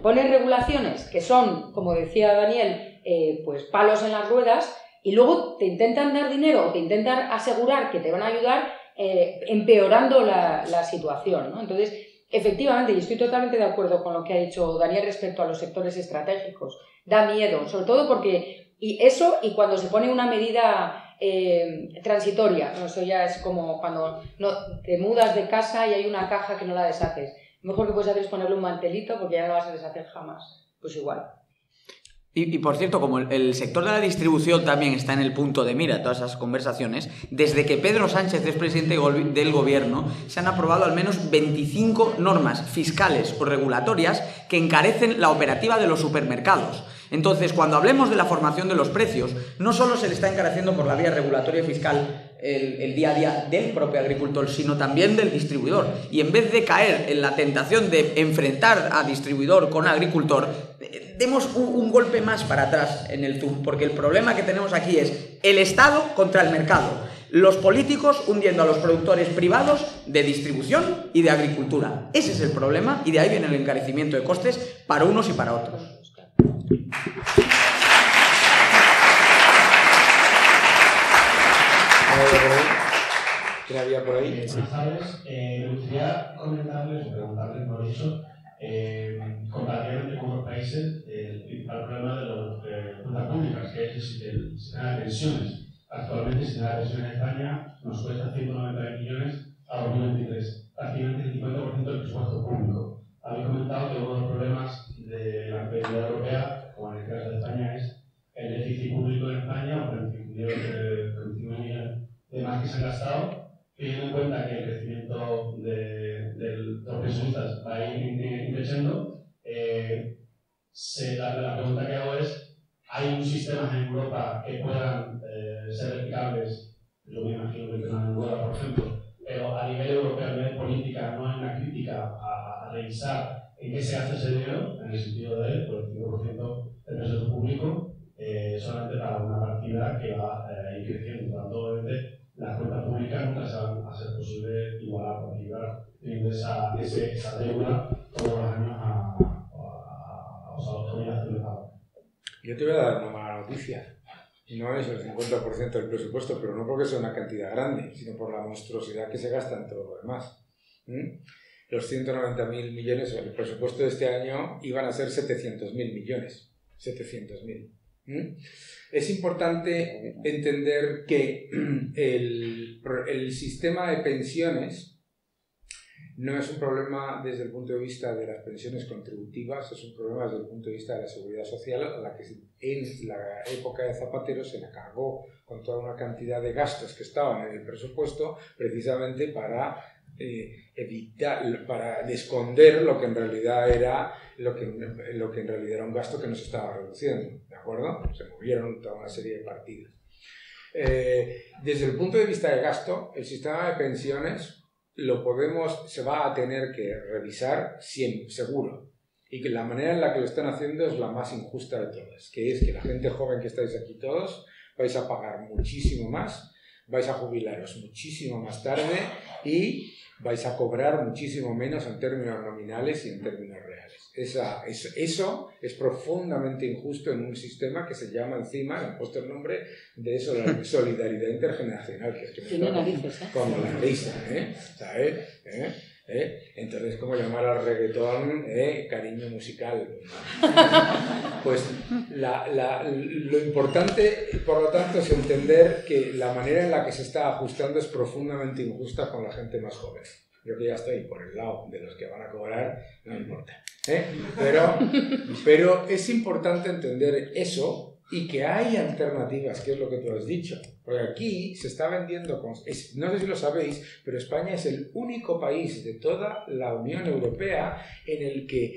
ponen regulaciones que son, como decía Daniel, pues palos en las ruedas, y luego te intentan dar dinero o te intentan asegurar que te van a ayudar empeorando la situación, ¿no? Entonces, efectivamente, y estoy totalmente de acuerdo con lo que ha dicho Daniel respecto a los sectores estratégicos, da miedo, sobre todo porque y cuando se pone una medida transitoria, ¿no? Eso ya es como cuando te mudas de casa y hay una caja que no la deshaces, lo mejor que puedes hacer es ponerle un mantelito porque ya no la vas a deshacer jamás, pues igual. Y por cierto, como el sector de la distribución también está en el punto de mira, todas esas conversaciones, desde que Pedro Sánchez es presidente del gobierno, se han aprobado al menos 25 normas fiscales o regulatorias que encarecen la operativa de los supermercados. Entonces, cuando hablemos de la formación de los precios, no solo se le está encareciendo por la vía regulatoria y fiscal el día a día del propio agricultor, sino también del distribuidor. Y en vez de caer en la tentación de enfrentar a distribuidor con agricultor, demos un golpe más para atrás en el TUM, porque el problema que tenemos aquí es el Estado contra el mercado, los políticos hundiendo a los productores privados de distribución y de agricultura. Ese es el problema, y de ahí viene el encarecimiento de costes para unos y para otros. ¿Qué había por ahí? Buenas tardes. Me gustaría comentarles o preguntarles por eso, comparativamente con otros países, el principal problema de las cuentas públicas, que es el sistema de pensiones. Actualmente, el sistema de pensiones en España nos cuesta 190 millones a 2023, prácticamente el 50% del presupuesto público. Habéis comentado que uno de los problemas de la Unión Europea, como en el caso de España, es el déficit público en España, o el $35 millones de más que se han gastado, teniendo en cuenta que el crecimiento de los pensionistas va a ir creciendo. La pregunta que hago es: ¿hay un sistema en Europa que puedan ser replicables? Yo me imagino que el tema de Noruega, por ejemplo, pero a nivel europeo, a nivel política, no hay una crítica a revisar en qué se hace ese dinero, en el sentido de por el 5% del presupuesto público, solamente para una partida que va a ir creciendo. Tanto, obviamente, las cuentas públicas nunca se van a ser posible igualar o equilibrar teniendo esa deuda todos los años a los autoridades del Estado. Yo te voy a dar una mala noticia. No es el 50% del presupuesto, pero no porque sea una cantidad grande, sino por la monstruosidad que se gasta en todo lo demás. Los 190.000 millones, el presupuesto de este año, iban a ser 700.000 millones. 700.000. Es importante entender que el sistema de pensiones no es un problema desde el punto de vista de las pensiones contributivas, es un problema desde el punto de vista de la seguridad social, a la que en la época de Zapatero se la cargó con toda una cantidad de gastos que estaban en el presupuesto precisamente para para esconder lo que en realidad era un gasto que no se estaba reduciendo, ¿de acuerdo? Se movieron toda una serie de partidas. Desde el punto de vista de gasto, el sistema de pensiones se va a tener que revisar siempre, seguro, y que la manera en la que lo están haciendo es la más injusta de todas, que es que la gente joven que estáis aquí todos vais a pagar muchísimo más, vais a jubilaros muchísimo más tarde y vais a cobrar muchísimo menos en términos nominales y en términos reales. Eso es profundamente injusto en un sistema que se llama encima, le han puesto el nombre de eso, la solidaridad intergeneracional, que es que me toca como la risa, ¿sabes? Entonces, ¿cómo llamar al reggaetón cariño musical? Pues lo importante, por lo tanto, es entender que la manera en la que se está ajustando es profundamente injusta con la gente más joven. Yo que ya estoy por el lado de los que van a cobrar, no importa. Pero es importante entender eso y que hay alternativas, que es lo que tú has dicho. Porque aquí se está vendiendo, no sé si lo sabéis, pero España es el único país de toda la Unión Europea en el que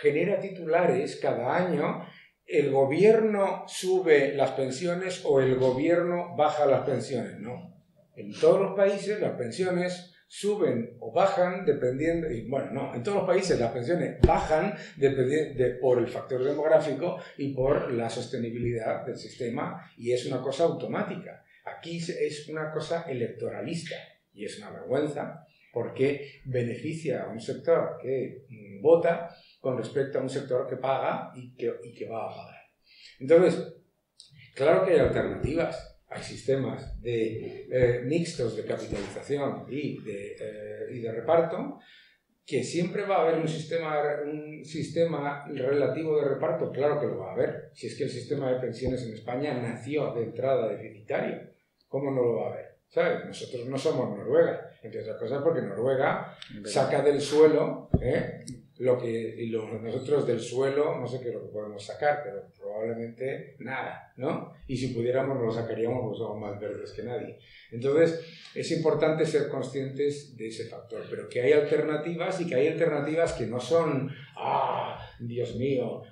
genera titulares cada año: el gobierno sube las pensiones o el gobierno baja las pensiones. No, en todos los países las pensiones suben o bajan dependiendo, y bueno, no, en todos los países las pensiones bajan por el factor demográfico y por la sostenibilidad del sistema, y es una cosa automática. Aquí es una cosa electoralista y es una vergüenza porque beneficia a un sector que vota con respecto a un sector que paga y que va a pagar. Entonces, claro que hay alternativas. Hay sistemas mixtos de capitalización y de reparto, que siempre va a haber un sistema relativo de reparto, claro que lo va a haber. Si es que el sistema de pensiones en España nació de entrada deficitario, ¿cómo no lo va a haber? ¿Sabes? Nosotros no somos Noruega, entre otras cosas porque Noruega saca del suelo nosotros del suelo, no sé qué es lo que podemos sacar, pero probablemente nada, ¿no? Y si pudiéramos no lo sacaríamos porque somos más verdes que nadie. Entonces, es importante ser conscientes de ese factor, pero que hay alternativas y que hay alternativas que no son, Dios mío,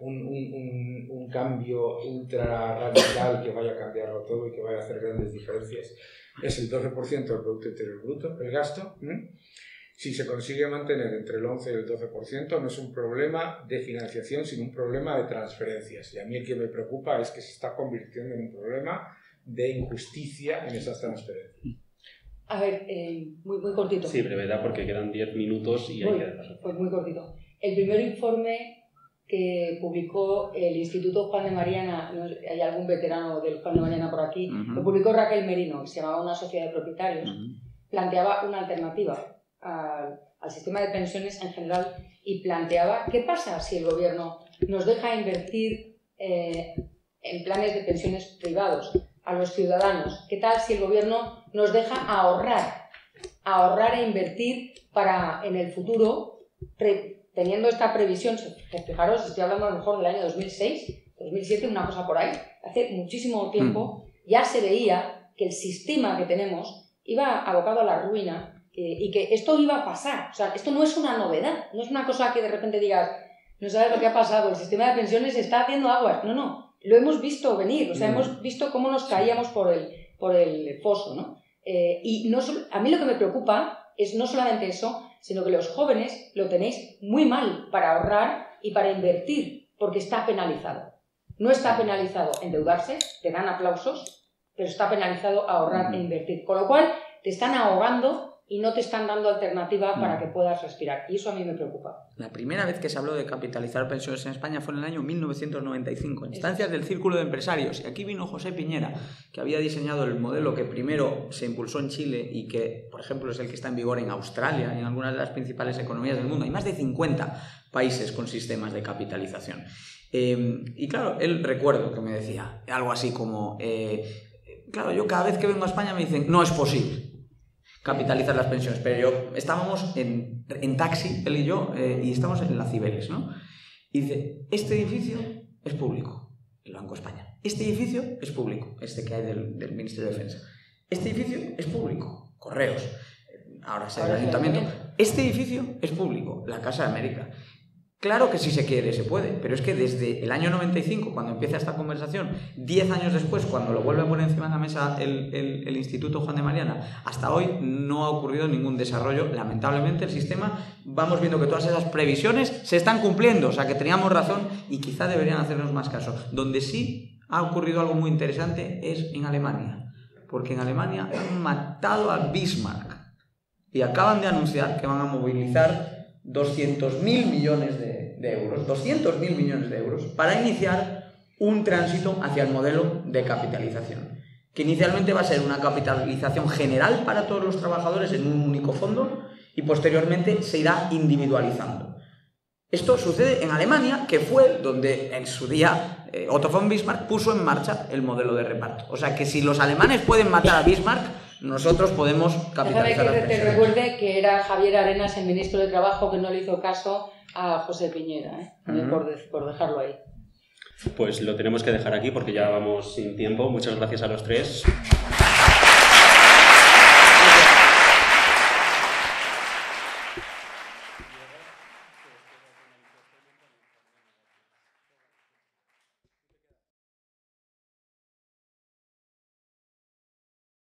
un cambio ultra radical que vaya a cambiarlo todo y que vaya a hacer grandes diferencias. Es el 12% del Producto Interior Bruto, el gasto. Si se consigue mantener entre el 11 y el 12%, no es un problema de financiación, sino un problema de transferencias. Y a mí el que me preocupa es que se está convirtiendo en un problema de injusticia en esas transferencias. A ver, muy, muy cortito. Sí, brevedad, porque quedan 10 minutos y hay que pasar. Pues muy cortito. El primer informe que publicó el Instituto Juan de Mariana, ¿no? Hay algún veterano del Juan de Mariana por aquí, lo publicó Raquel Merino, se llamaba Una sociedad de propietarios, planteaba una alternativa al sistema de pensiones en general y planteaba qué pasa si el gobierno nos deja invertir en planes de pensiones privados a los ciudadanos. ¿Qué tal si el gobierno nos deja ahorrar e invertir para en el futuro, teniendo esta previsión? Fijaros, estoy hablando a lo mejor del año 2006, 2007, una cosa por ahí. Hace muchísimo tiempo ya se veía que el sistema que tenemos iba abocado a la ruina, y que esto iba a pasar. O sea, esto no es una novedad, no es una cosa que de repente digas, no sabes lo que ha pasado, el sistema de pensiones está haciendo aguas. No, no, lo hemos visto venir, o sea, hemos visto cómo nos caíamos por el foso, ¿no? Y no, a mí lo que me preocupa es no solamente eso, sino que los jóvenes lo tenéis muy mal para ahorrar y para invertir, porque está penalizado. No está penalizado endeudarse, te dan aplausos, pero está penalizado ahorrar e invertir. Con lo cual, te están ahogando y no te están dando alternativa para que puedas respirar. Y eso a mí me preocupa. La primera vez que se habló de capitalizar pensiones en España fue en el año 1995, en instancias del Círculo de Empresarios. Y aquí vino José Piñera, que había diseñado el modelo que primero se impulsó en Chile y que, por ejemplo, es el que está en vigor en Australia y en algunas de las principales economías del mundo. Hay más de 50 países con sistemas de capitalización. Y claro, él recuerdo que me decía algo así como... claro, yo cada vez que vengo a España me dicen, no es posible capitalizar las pensiones, pero yo estábamos en taxi, él y yo, y estamos en la Cibeles, ¿no? Y dice, este edificio es público, el Banco de España, este edificio es público, este que hay del Ministerio de Defensa, este edificio es público, correos, ahora es el ayuntamiento. Este edificio es público, la Casa de América. Claro que si se quiere, se puede, pero es que desde el año 95, cuando empieza esta conversación, 10 años después, cuando lo vuelve a poner encima de la mesa el Instituto Juan de Mariana, hasta hoy no ha ocurrido ningún desarrollo. Lamentablemente el sistema, vamos viendo que todas esas previsiones se están cumpliendo, o sea que teníamos razón y quizá deberían hacernos más caso. Donde sí ha ocurrido algo muy interesante es en Alemania, porque en Alemania han matado a Bismarck y acaban de anunciar que van a movilizar 200.000 millones de euros, 200.000 millones de euros para iniciar un tránsito hacia el modelo de capitalización, que inicialmente va a ser una capitalización general para todos los trabajadores en un único fondo y posteriormente se irá individualizando. Esto sucede en Alemania, que fue donde en su día Otto von Bismarck puso en marcha el modelo de reparto. O sea que si los alemanes pueden matar a Bismarck, nosotros podemos capitalizar. Déjame que te recuerde que era Javier Arenas, el ministro de Trabajo, que no le hizo caso a José Piñera, por dejarlo ahí. Pues lo tenemos que dejar aquí porque ya vamos sin tiempo. Muchas gracias a los tres.